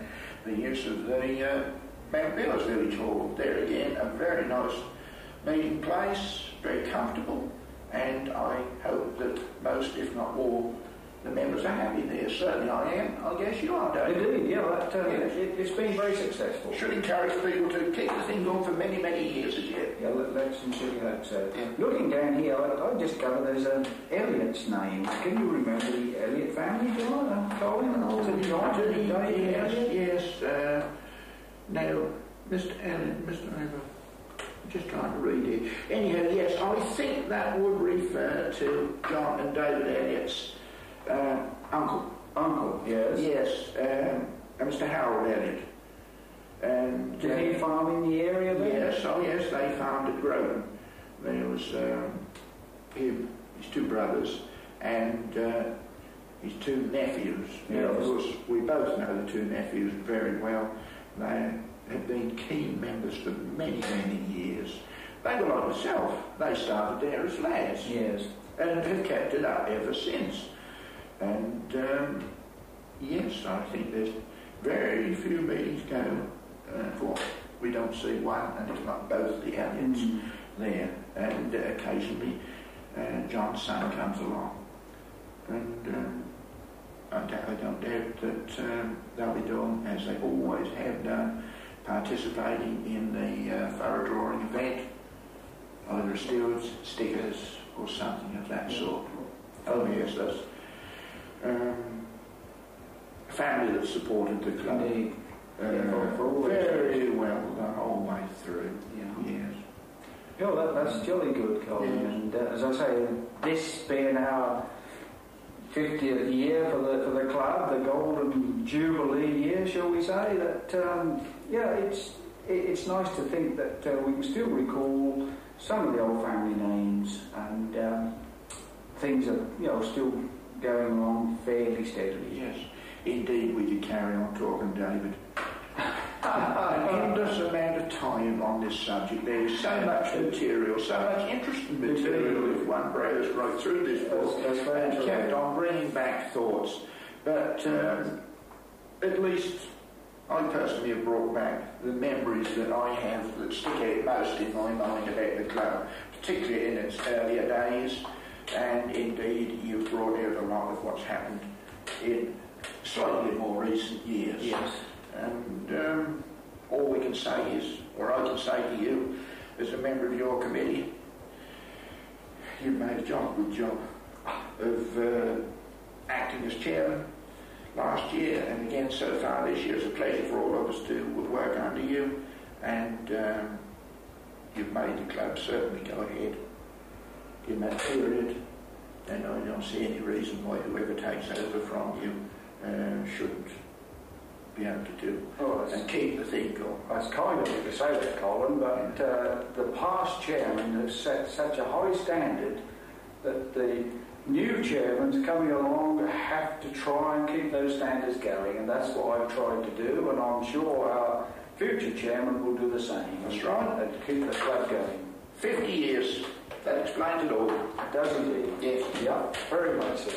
the use of the uh, Mount Billows Village Hall. There again, a very nice meeting place, very comfortable, and I hope that most, if not all, the members are happy there. Certainly I am, I guess you are, David. Indeed, yeah, but, uh, yes. it, it's been very successful. Should encourage people to keep the thing going for many, many years as yet. Yeah, let's sincerely hope so. Yeah. Looking down here, I, I discovered there's an Elliot's name. Can you remember the Elliot family, John? Colin and all the John and David? Yes, yes. Uh, now, Mister Elliot, Mister Webber. Just trying to read it. Anyhow, yes, I think that would refer to John and David Elliot's uh, uncle. Uncle, yes. Yes, um, and Mister Harold Elliot. And did uh, he farm in the area then? Yes, oh yes, they farmed at Groton. There was um, him, his two brothers, and uh, his two nephews. Yes. Now, of course, we both know the two nephews very well. They have been key members for many, many years. They were like myself. They started there as lads. Yes. And have kept it up ever since. And, um, yes, I think there's very few meetings go uh, for we don't see one, and it's not both the Elliotts mm. there. And uh, occasionally, uh, John's son comes along. And, um, I, d I don't doubt that um, they'll be doing, as they always have done, participating in the uh, furrow drawing event, either stewards, stickers, or something of that sort. Oh yes, that's um, a family that supported the club uh, yeah, very well the whole way through. Yeah. Yes. Yeah, well, that, that's jolly good, Colin. Yes. And uh, as I say, this being our fiftieth year for the for the club, the golden jubilee year, shall we say? That um, yeah, it's it, it's nice to think that uh, we can still recall some of the old family names, and um, things are, you know, still going along fairly steadily. Yes, indeed, we did carry on talking, David. an endless amount of time on this subject. There is so much material, so much interesting material if one breaks right through this book and kept on bringing back thoughts. But um, at least I personally have brought back the memories that I have that stick out most in my mind about the club, particularly in its earlier days, and indeed you've brought out a lot of what's happened in slightly more recent years. Yes. And um, all we can say is, or I can say to you, as a member of your committee, you've made a job, good job, of uh, acting as chairman last year, and again so far this year. It's a pleasure for all of us to work under you, and um, you've made the club certainly go ahead in that period, and I don't see any reason why whoever takes over from you uh, shouldn't be able to do oh, and keep the thing going. That's kind of you to say that, Colin, but uh, the past chairman has set such a high standard that the new chairman's coming along have to try and keep those standards going, and that's what I've tried to do, and I'm sure our future chairman will do the same. That's right. And keep the club going. Fifty years. That explains it all. Doesn't it? Yes. Yeah, very much so.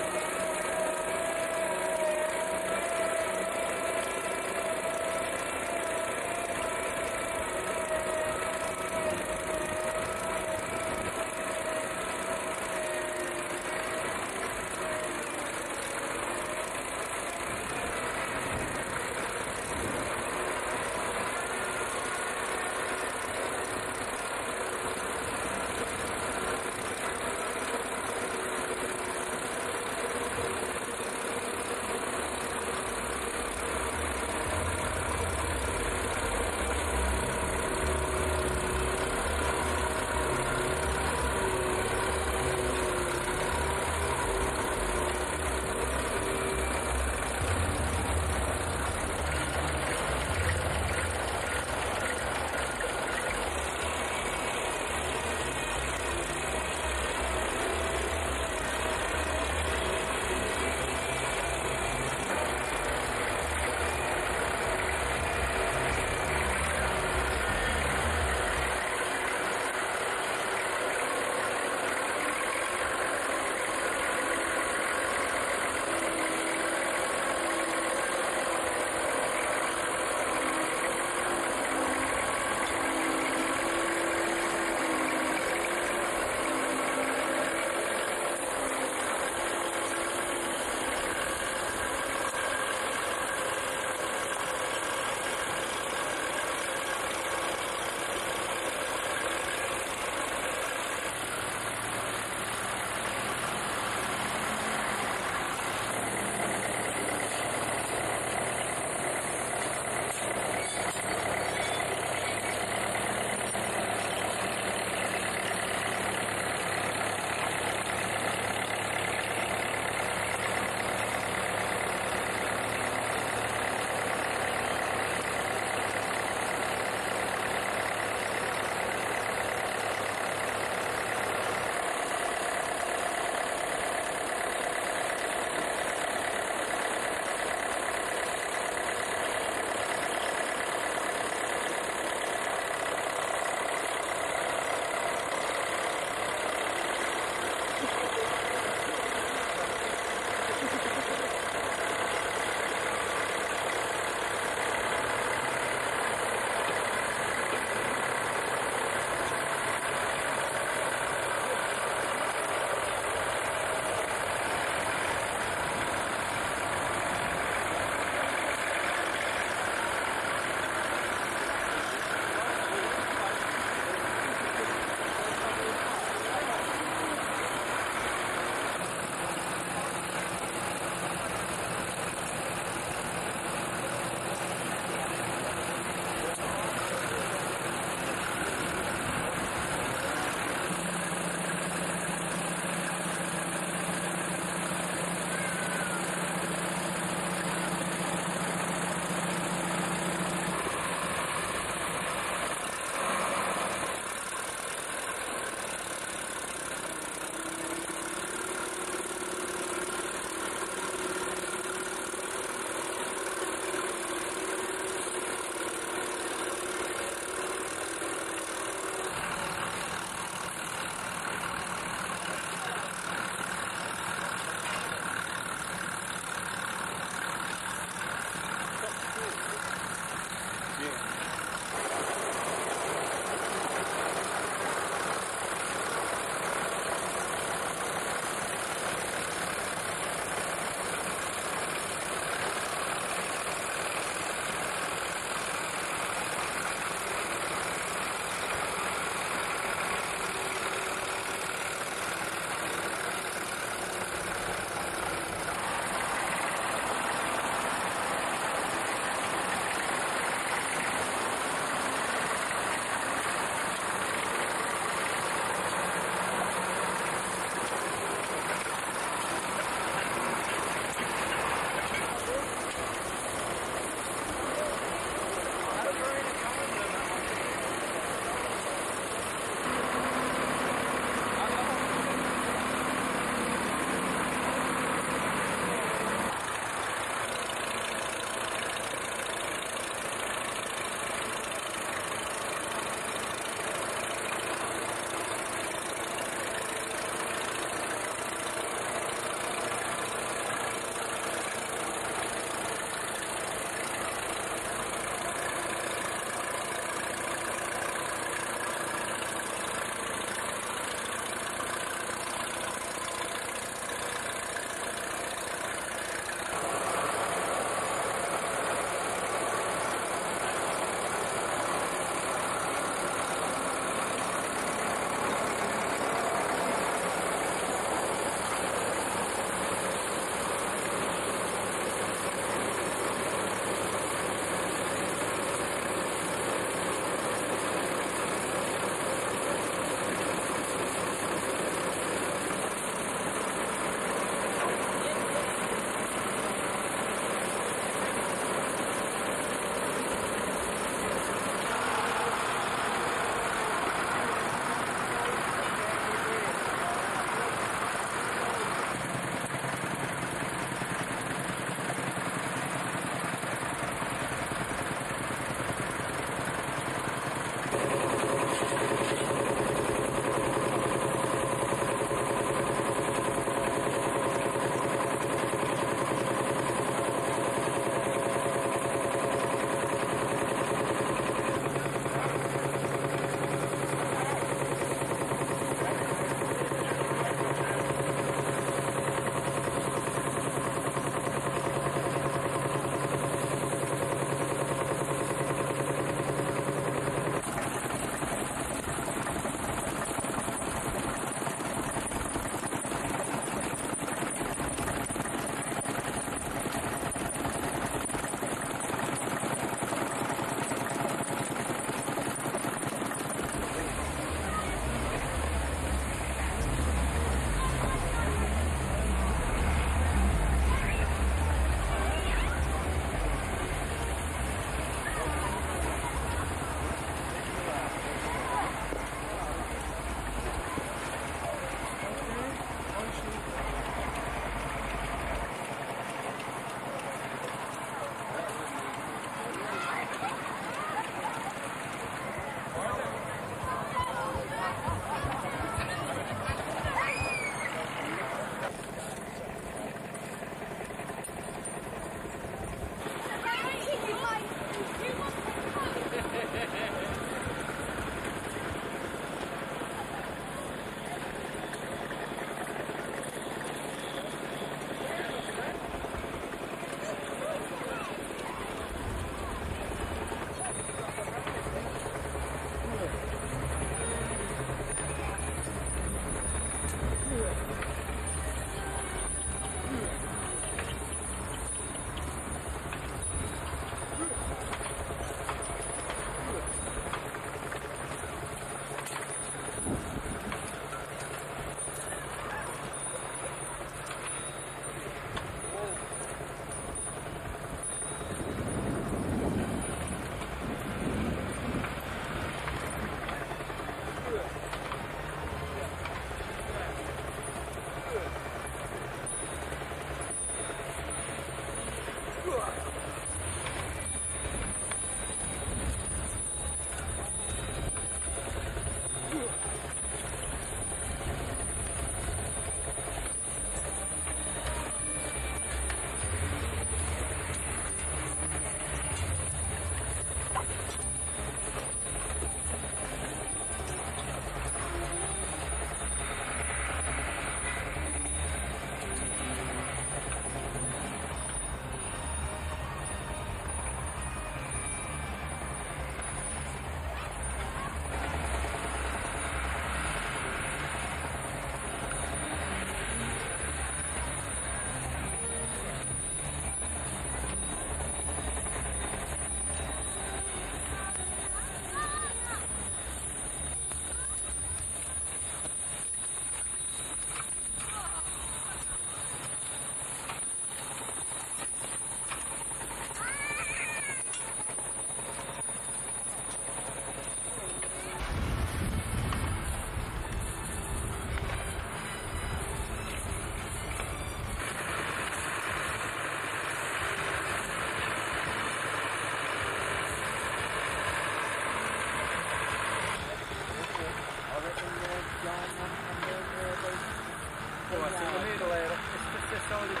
John!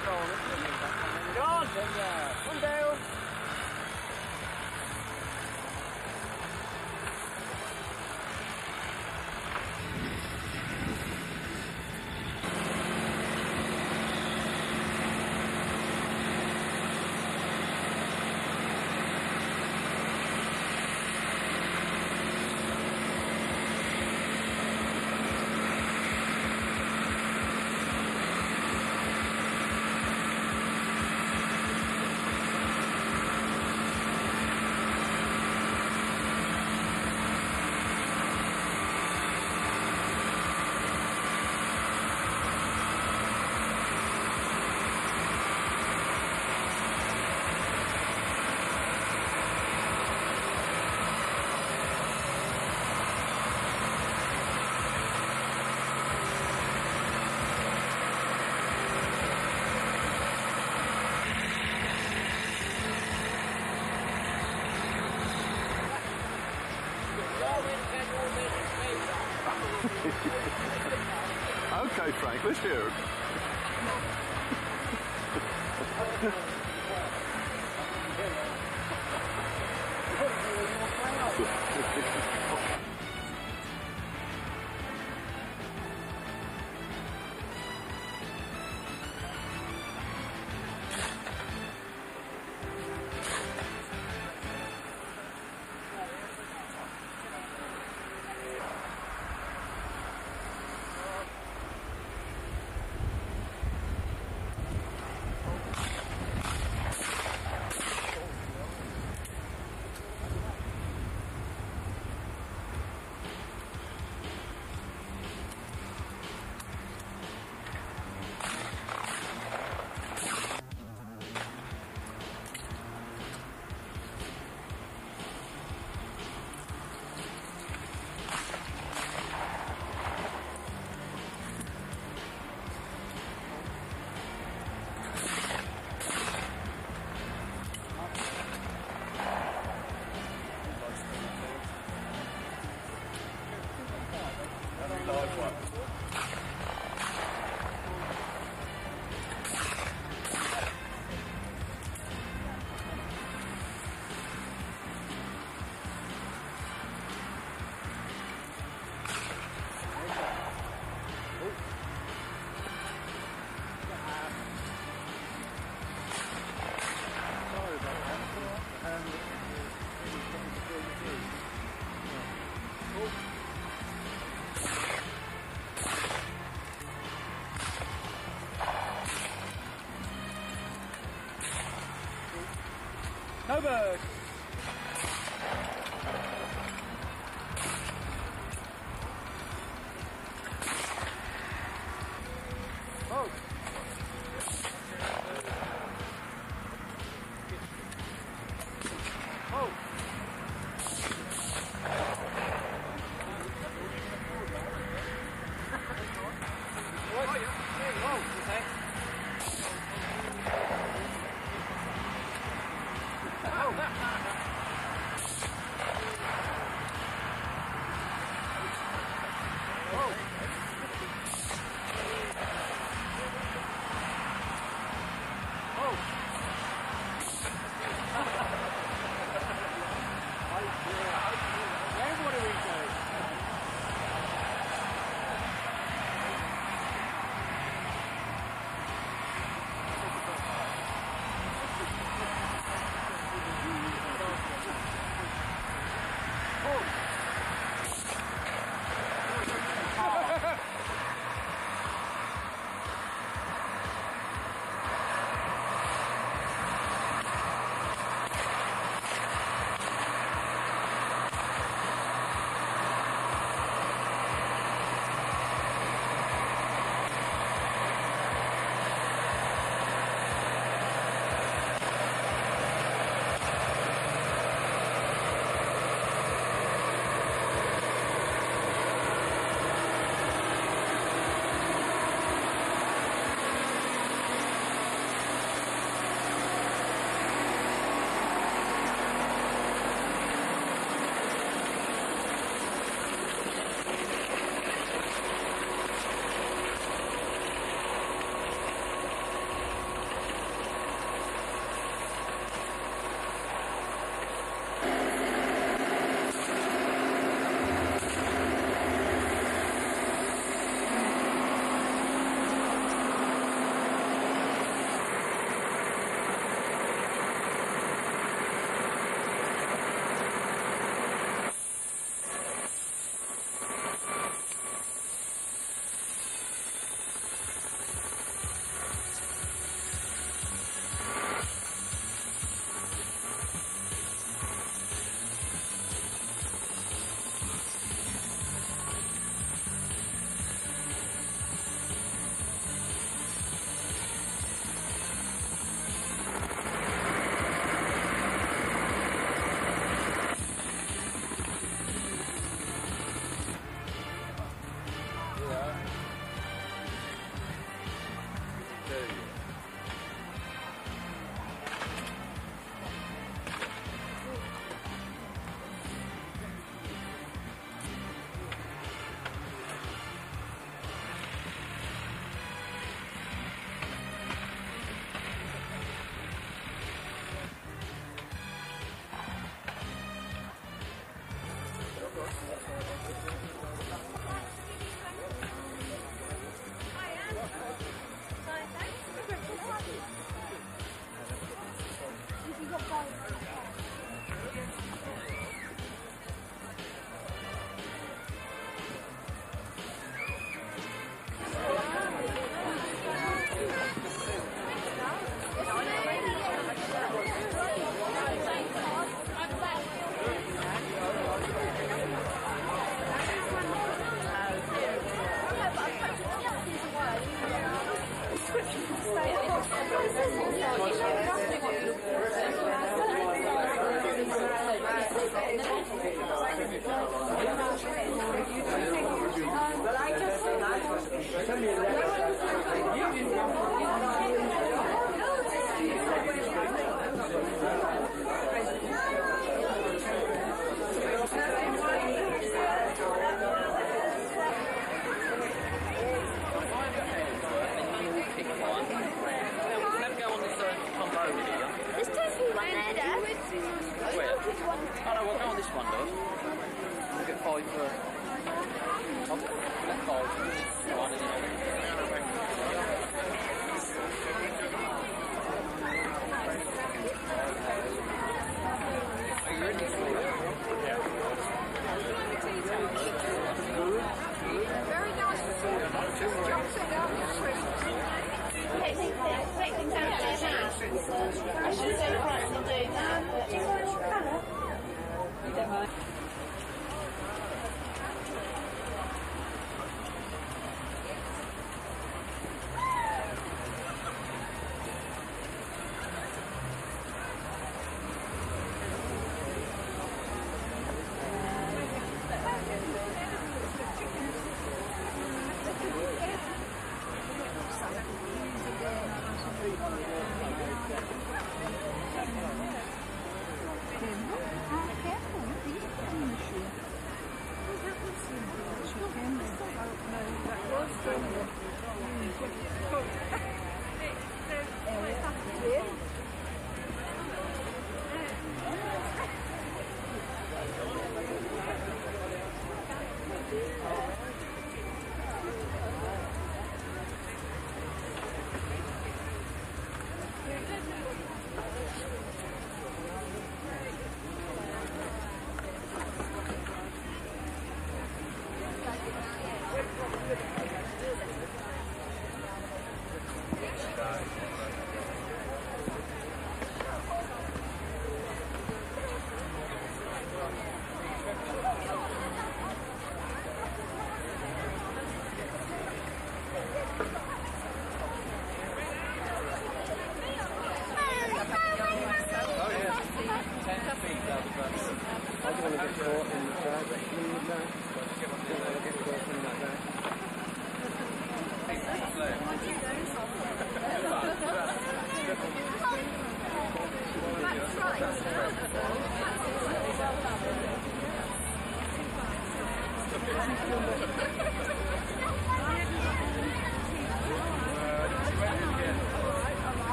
Come down! Okay, Frank, let's hear it. Bird. Ha ha!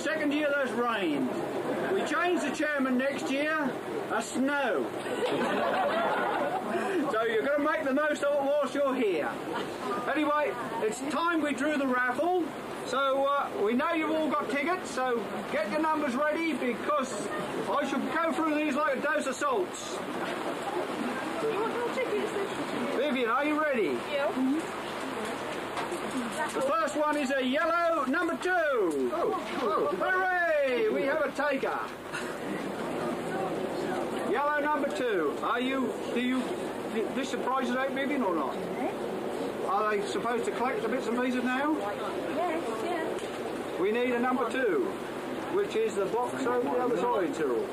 second year there's rain. We change the chairman next year, a snow. So you're going to make the most of it whilst you're here. Anyway, it's time we drew the raffle. So uh, we know you've all got tickets, so get your numbers ready, because I should go through these like a dose of salts. Vivian, are you ready? Yeah. Mm-hmm. The first one is a yellow number two. Oh, oh. Hooray! We have a taker. Yellow number two. Are you? Do you? This surprises out Vivian or not? Are they supposed to collect the bits and pieces now? Yes, yes. We need a number two, which is the box over the other side, Cyril.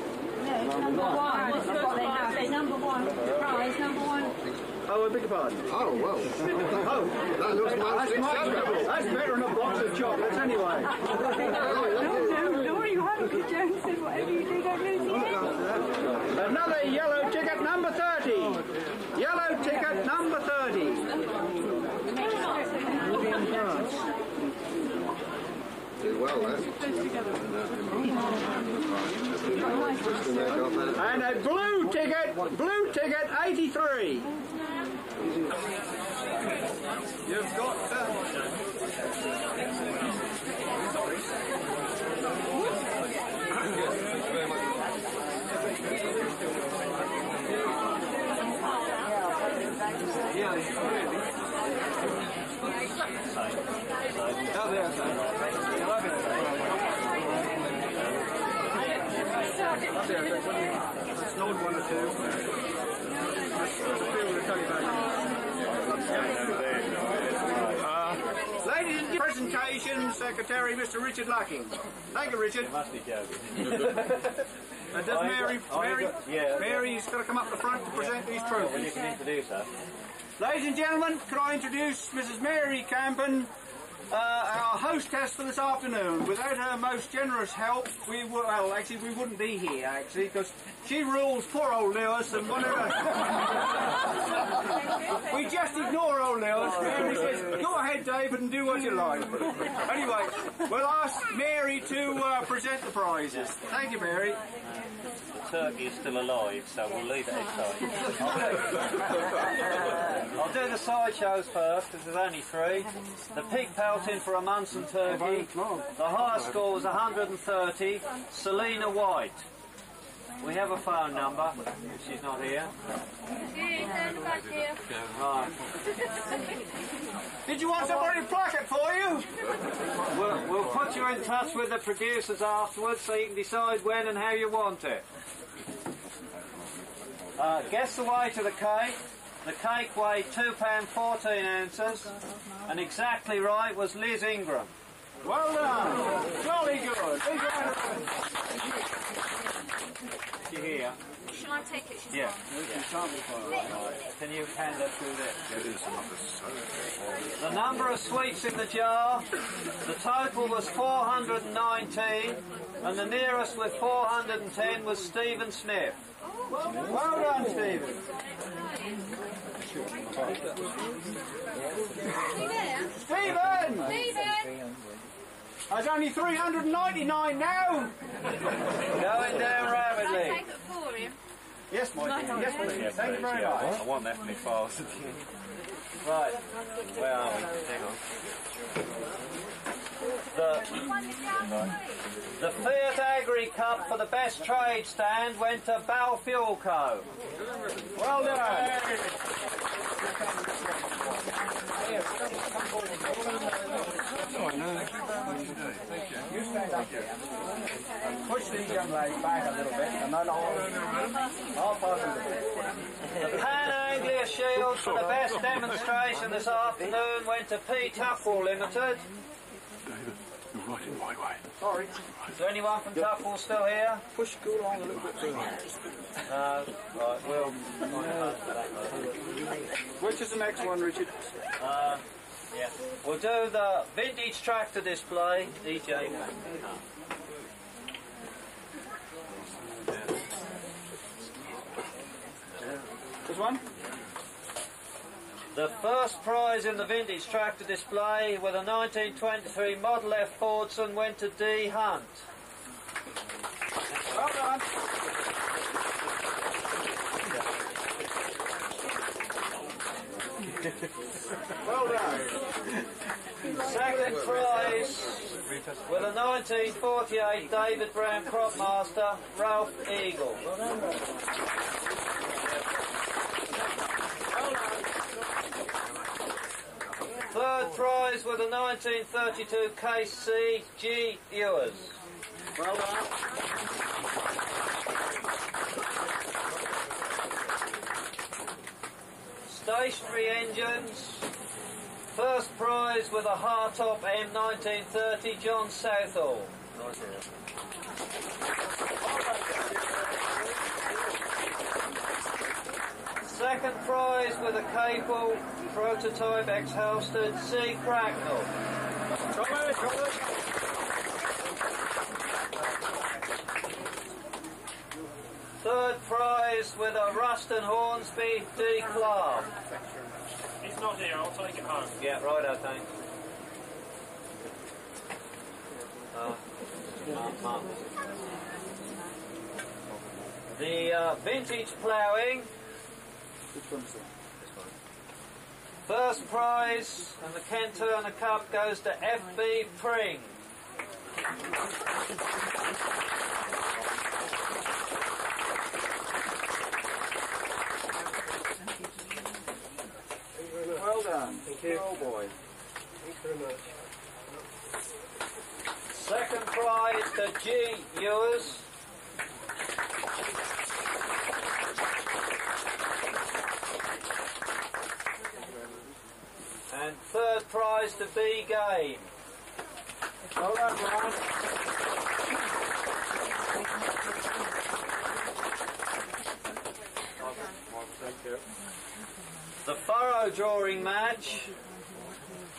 No, number one. What's what they have? They number one. Prize number one. Oh, I beg your pardon. Oh, well. Oh, that looks nice. That's, that's better than a box of chocolates, anyway. No, no, Laura, you haven't. Joan said whatever you do, don't lose it. Another yellow ticket, number thirty. Yellow ticket, number thirty. Well, eh? And a blue ticket, blue ticket, eighty-three. You've got that. Ladies and presentation secretary, Mister Richard Lucking. Thank you, Richard. You must be joking. And does Mary, Mary, Mary's got to come up the front to present these trophies. You can introduce her. Ladies and gentlemen, could I introduce Missus Mary Camden, Uh, our hostess for this afternoon. Without her most generous help, we would, well, actually, we wouldn't be here, actually, because she rules poor old Lewis and whatever. We just ignore old Lewis. Mary says, go ahead, David, and do what you like. Anyway, we'll ask Mary to uh, present the prizes. Thank you, Mary. The turkey is still alive, so we'll leave it aside. I'll, I'll do the sideshows first, because there's only three. The pig pelting for a Munson turkey. The highest score was one hundred and thirty. Selena White. We have a phone number, if she's not here. Right. Did you want somebody to pluck it for you? We'll, we'll put you in touch with the producers afterwards so you can decide when and how you want it. Uh, guess the way to the cake. The cake weighed two pounds fourteen ounces, and exactly right was Liz Ingram. Well done. Jolly good. Big round of you here. Shall I take it? Yeah. Yeah. Can you hand that through there? The number of sweets in the jar, the total was four hundred and nineteen, and the nearest with four hundred and ten was Stephen Smith. Well done, Stephen. Stephen! Stephen! There's only three hundred and ninety-nine now! Going down rapidly. I'll take it for him. Yes, my dear. Yes, please. Yes, Thank please. you very yeah, much. I want that for my files. Right. Where are we? Hang on. The, the Fiat Agri Cup for the best trade stand went to Balfuel Co. Well done. Push these young ladies back a little bit, and then I'll pass them the bit. The Pan Anglia Shield for the best demonstration this afternoon went to P. Tuffall Limited. David, you're right in my way. Sorry. Is there anyone from Tuffall still here? Push go along a little bit further. Uh, right, well... Which is the next one, Richard? Uh, yeah. We'll do the vintage tractor display, D J. This one? The first prize in the vintage tractor display with a nineteen twenty-three Model F Fordson went to D. Hunt. Well done. Well done. Second prize with a nineteen forty-eight David Brown Cropmaster, Ralph Eagle. Third prize with a nineteen thirty-two K C G. Ewers. Well done. Stationary engines. First prize with a hardtop M nineteen thirty John Southall. Second prize with a cable prototype X Halstead C Cracknell. Third prize with a Ruston Hornsby D Clark. It's not here, I'll take it home. Yeah, right, I think. Uh, uh, the uh, vintage ploughing. Which one's that? This one. First prize and the Ken Turner Cup goes to F B Pring. Well done. Thank you. Oh boy. Thanks very much. Second prize to G. Ewers. And third prize to B Game. Well done, Ron. The furrow drawing match.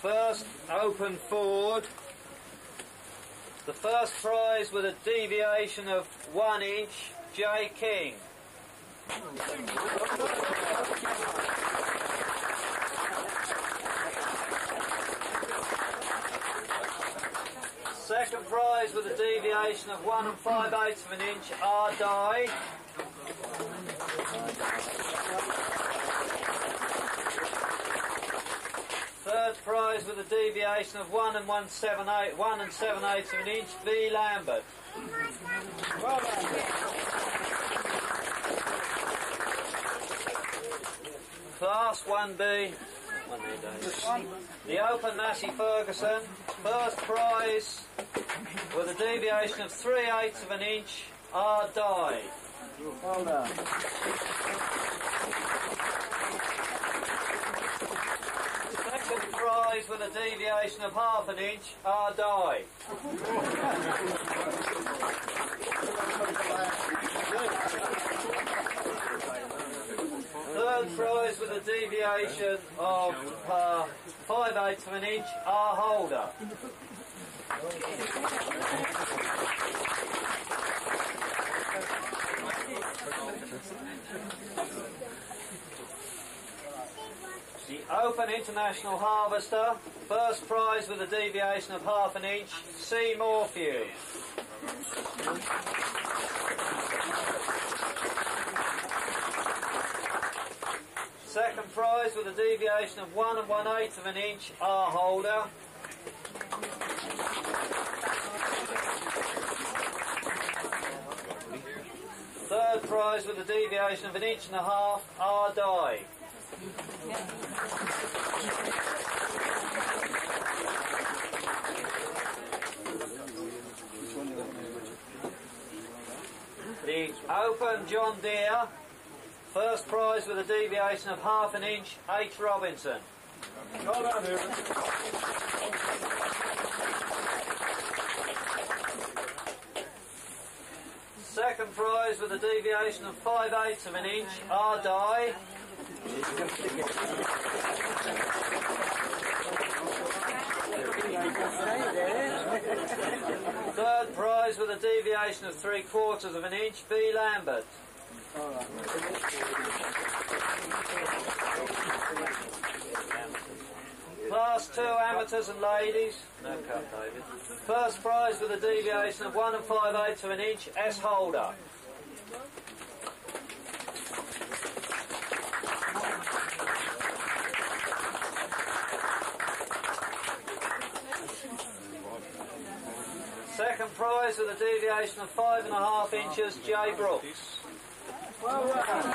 First open Ford. The first prize with a deviation of one inch, J King. Second prize with a deviation of one and five eighths of an inch, R. Die. Third prize with a deviation of one and one seven eight, one and seven eighths of an inch, B Lambert. Well done. Class one B. The Open Massey Ferguson, first prize with a deviation of three eighths of an inch, R. Die. Well done. Second prize with a deviation of half an inch, R. Die. Third prize with a deviation of uh, five eighths of an inch, R. Holder. The Open International Harvester, first prize with a deviation of half an inch, C Morphew. Second prize with a deviation of one and one eighth of an inch, R. Holder. Third prize with a deviation of an inch and a half, R. Die. The Open John Deere. First prize with a deviation of half an inch, H. Robinson. Well done, Ewan. Second prize with a deviation of five eighths of an inch, R. Die. Third prize with a deviation of three quarters of an inch, B. Lambert. two amateurs and ladies. No cup, David. First prize with a deviation of one and five eighths of an inch, S. Holder. Second prize with a deviation of five and a half inches, J. Brooks. Well done.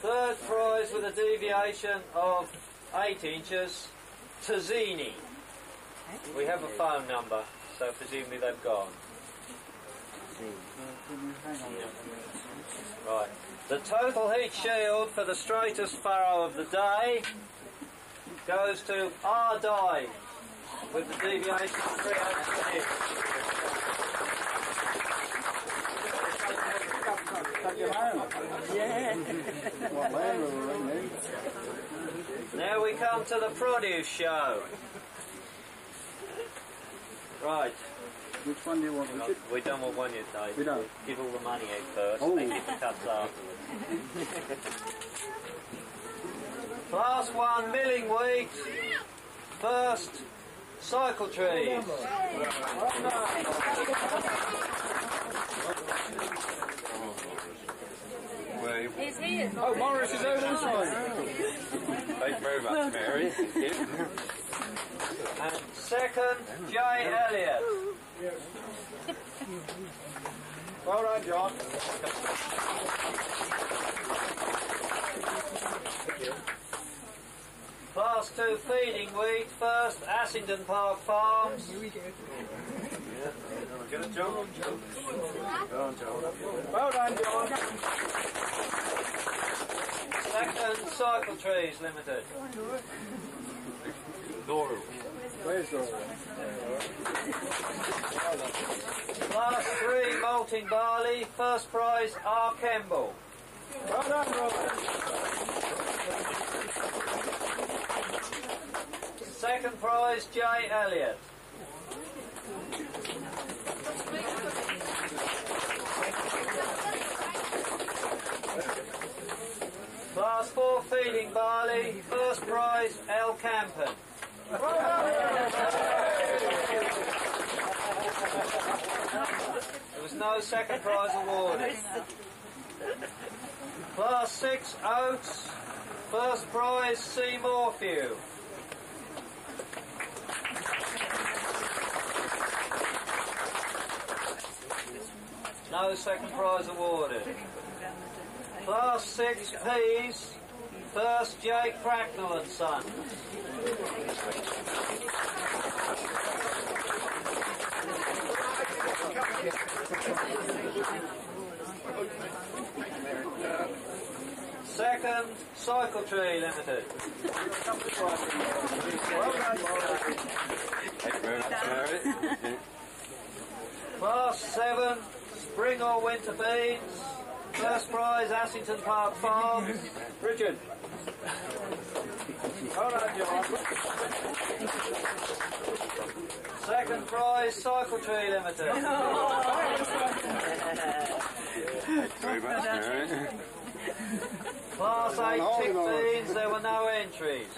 Third prize with a deviation of eight inches, Tazzini. We have a phone number, so presumably they've gone. Right. The total heat shield for the straightest furrow of the day goes to R. Die with the deviation of three eighths. Now we come to the produce show. Right. Which one do you want? No, we don't want one yet, Dave. We don't. We'll give all the money out first. Oh. Then give the cuts afterwards. Class one milling wheat, first cycle trees. He's here. Oh, Morris is over this way. Thank you very much, Mary. And second, Jay Elliott. Well done, John. Thank you. Class two feeding wheat, first Assington Park Farms. Here we go. Get it, John? Well done, John. Well done, John. Second Cycle Trees Limited. Doral. Where's Doral? Class three malting barley, first prize R. Campbell. Well done, Robert. Second prize, J. Elliott. Class four feeding barley, first prize, L. Campen. There was no second prize awarded. Class six oats, first prize, C. Morphew. No second prize awarded. Class six peas, first J. Cracknell and Son. Second Cycle Tree Limited. Class seven. Spring or winter beans. First prize, Assington Park Farms. Richard. All right, John. Second prize, Cycle Tree Limited. Very much, Mary. Class eight chickpeas. There were no entries.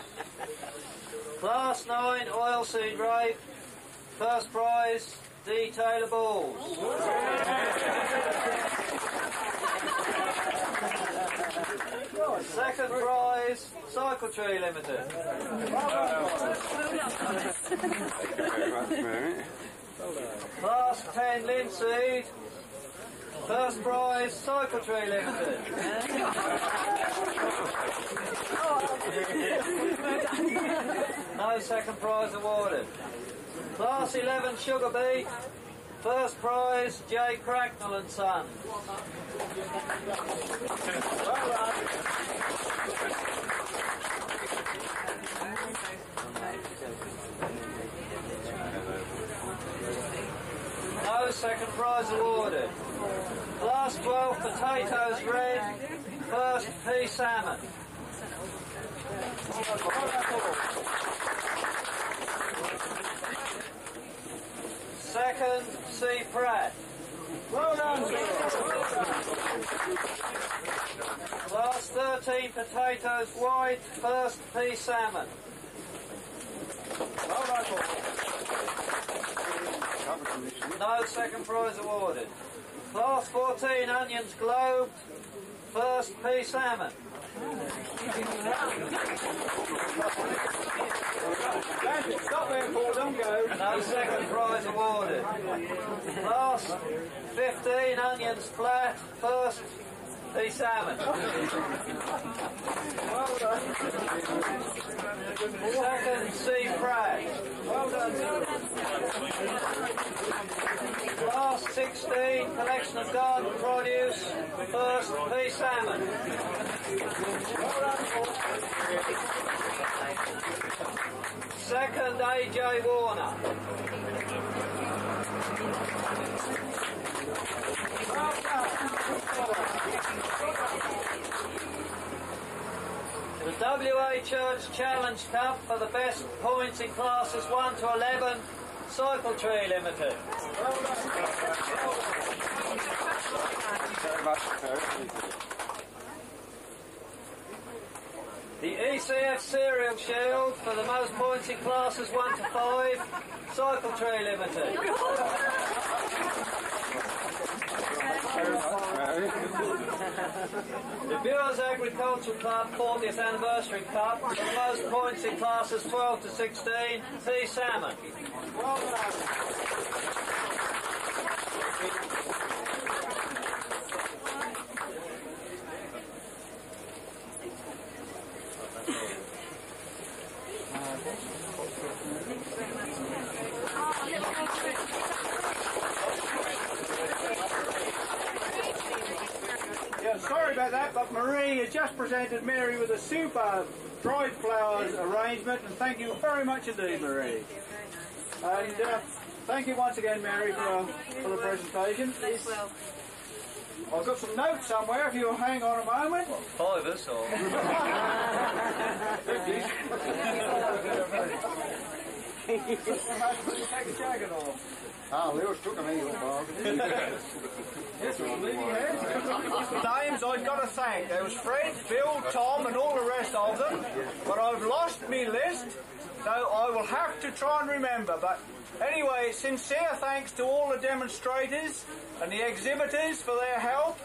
Class nine oilseed rape. First prize. D. Taylor-Balls. Second prize, Cycle Tree Limited. Thank you very much, Mary. Class ten linseed. First prize, Cycle Tree Limited. No second prize awarded. Class eleven sugar beet, first prize J. Cracknell and Son. No second prize awarded. Class twelve potatoes red, first pea salmon. Second, C. Pratt. Well done, Class thirteen potatoes wide, first pea salmon. Well done. No second prize awarded. Class fourteen onions globed, first pea salmon. Stop there, Paul, don't go. No second prize awarded. Class fifteen onions flat, first pea salmon. Well done. Second sea crab. Well done. Class sixteen collection of garden produce, first pea salmon. Second A J Warner. The W A Church Challenge Cup for the best points in classes one to eleven, Cycle Tree Limited. The E C F Cereal Shield for the most points in classes one to five, Cycle Tree Limited. The Bureau's Agricultural Club fortieth Anniversary Cup for the most points in classes twelve to sixteen, sea salmon. But Marie has just presented Mary with a super dried flowers arrangement, and thank you very much indeed, Marie. And uh, thank you once again, Mary, for, uh, for the presentation. I've got some notes somewhere, if you'll hang on a moment. Five us or... Ah, Lewis took them anyway, Bob. Names I've got to thank. There was Fred, Bill, Tom and all the rest of them. But I've lost me list, so I will have to try and remember. But anyway, sincere thanks to all the demonstrators and the exhibitors for their help.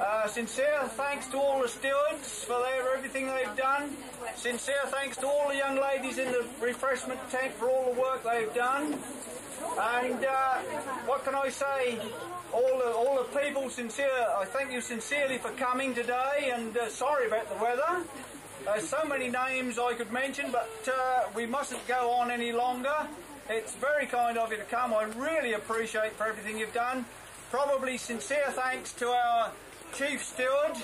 Uh, sincere thanks to all the stewards for their everything they've done. Sincere thanks to all the young ladies in the refreshment tent for all the work they've done. And uh, what can I say? All the all the people, sincere. I thank you sincerely for coming today. And uh, sorry about the weather. There's so many names I could mention, but uh, we mustn't go on any longer. It's very kind of you to come. I really appreciate for everything you've done. Probably sincere thanks to our Chief Steward,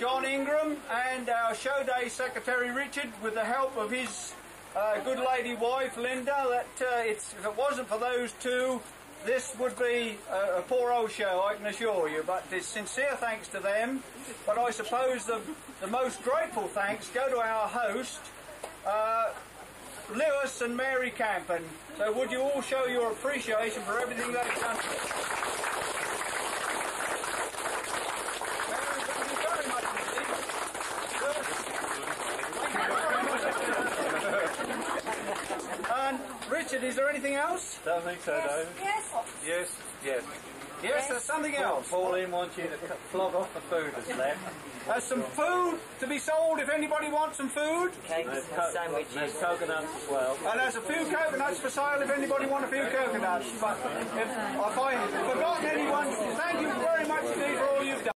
John Ingram, and our show day secretary, Richard, with the help of his uh, good lady wife, Linda. That uh, it's, if it wasn't for those two, this would be a, a poor old show, I can assure you. But it's sincere thanks to them. But I suppose the, the most grateful thanks go to our host, uh, Lewis and Mary Campen. So would you all show your appreciation for everything they've done? Richard, is there anything else? Don't think so, yes, David. Yes. Yes. Yes. Yes, there's something else. Pauline wants you to flog off the food that's left. There's some food to be sold if anybody wants some food. Cakes and sandwiches. There's coconuts as well. And there's a few coconuts for sale if anybody wants a few coconuts. But if, if I haven't forgotten anyone, thank you very much indeed for all.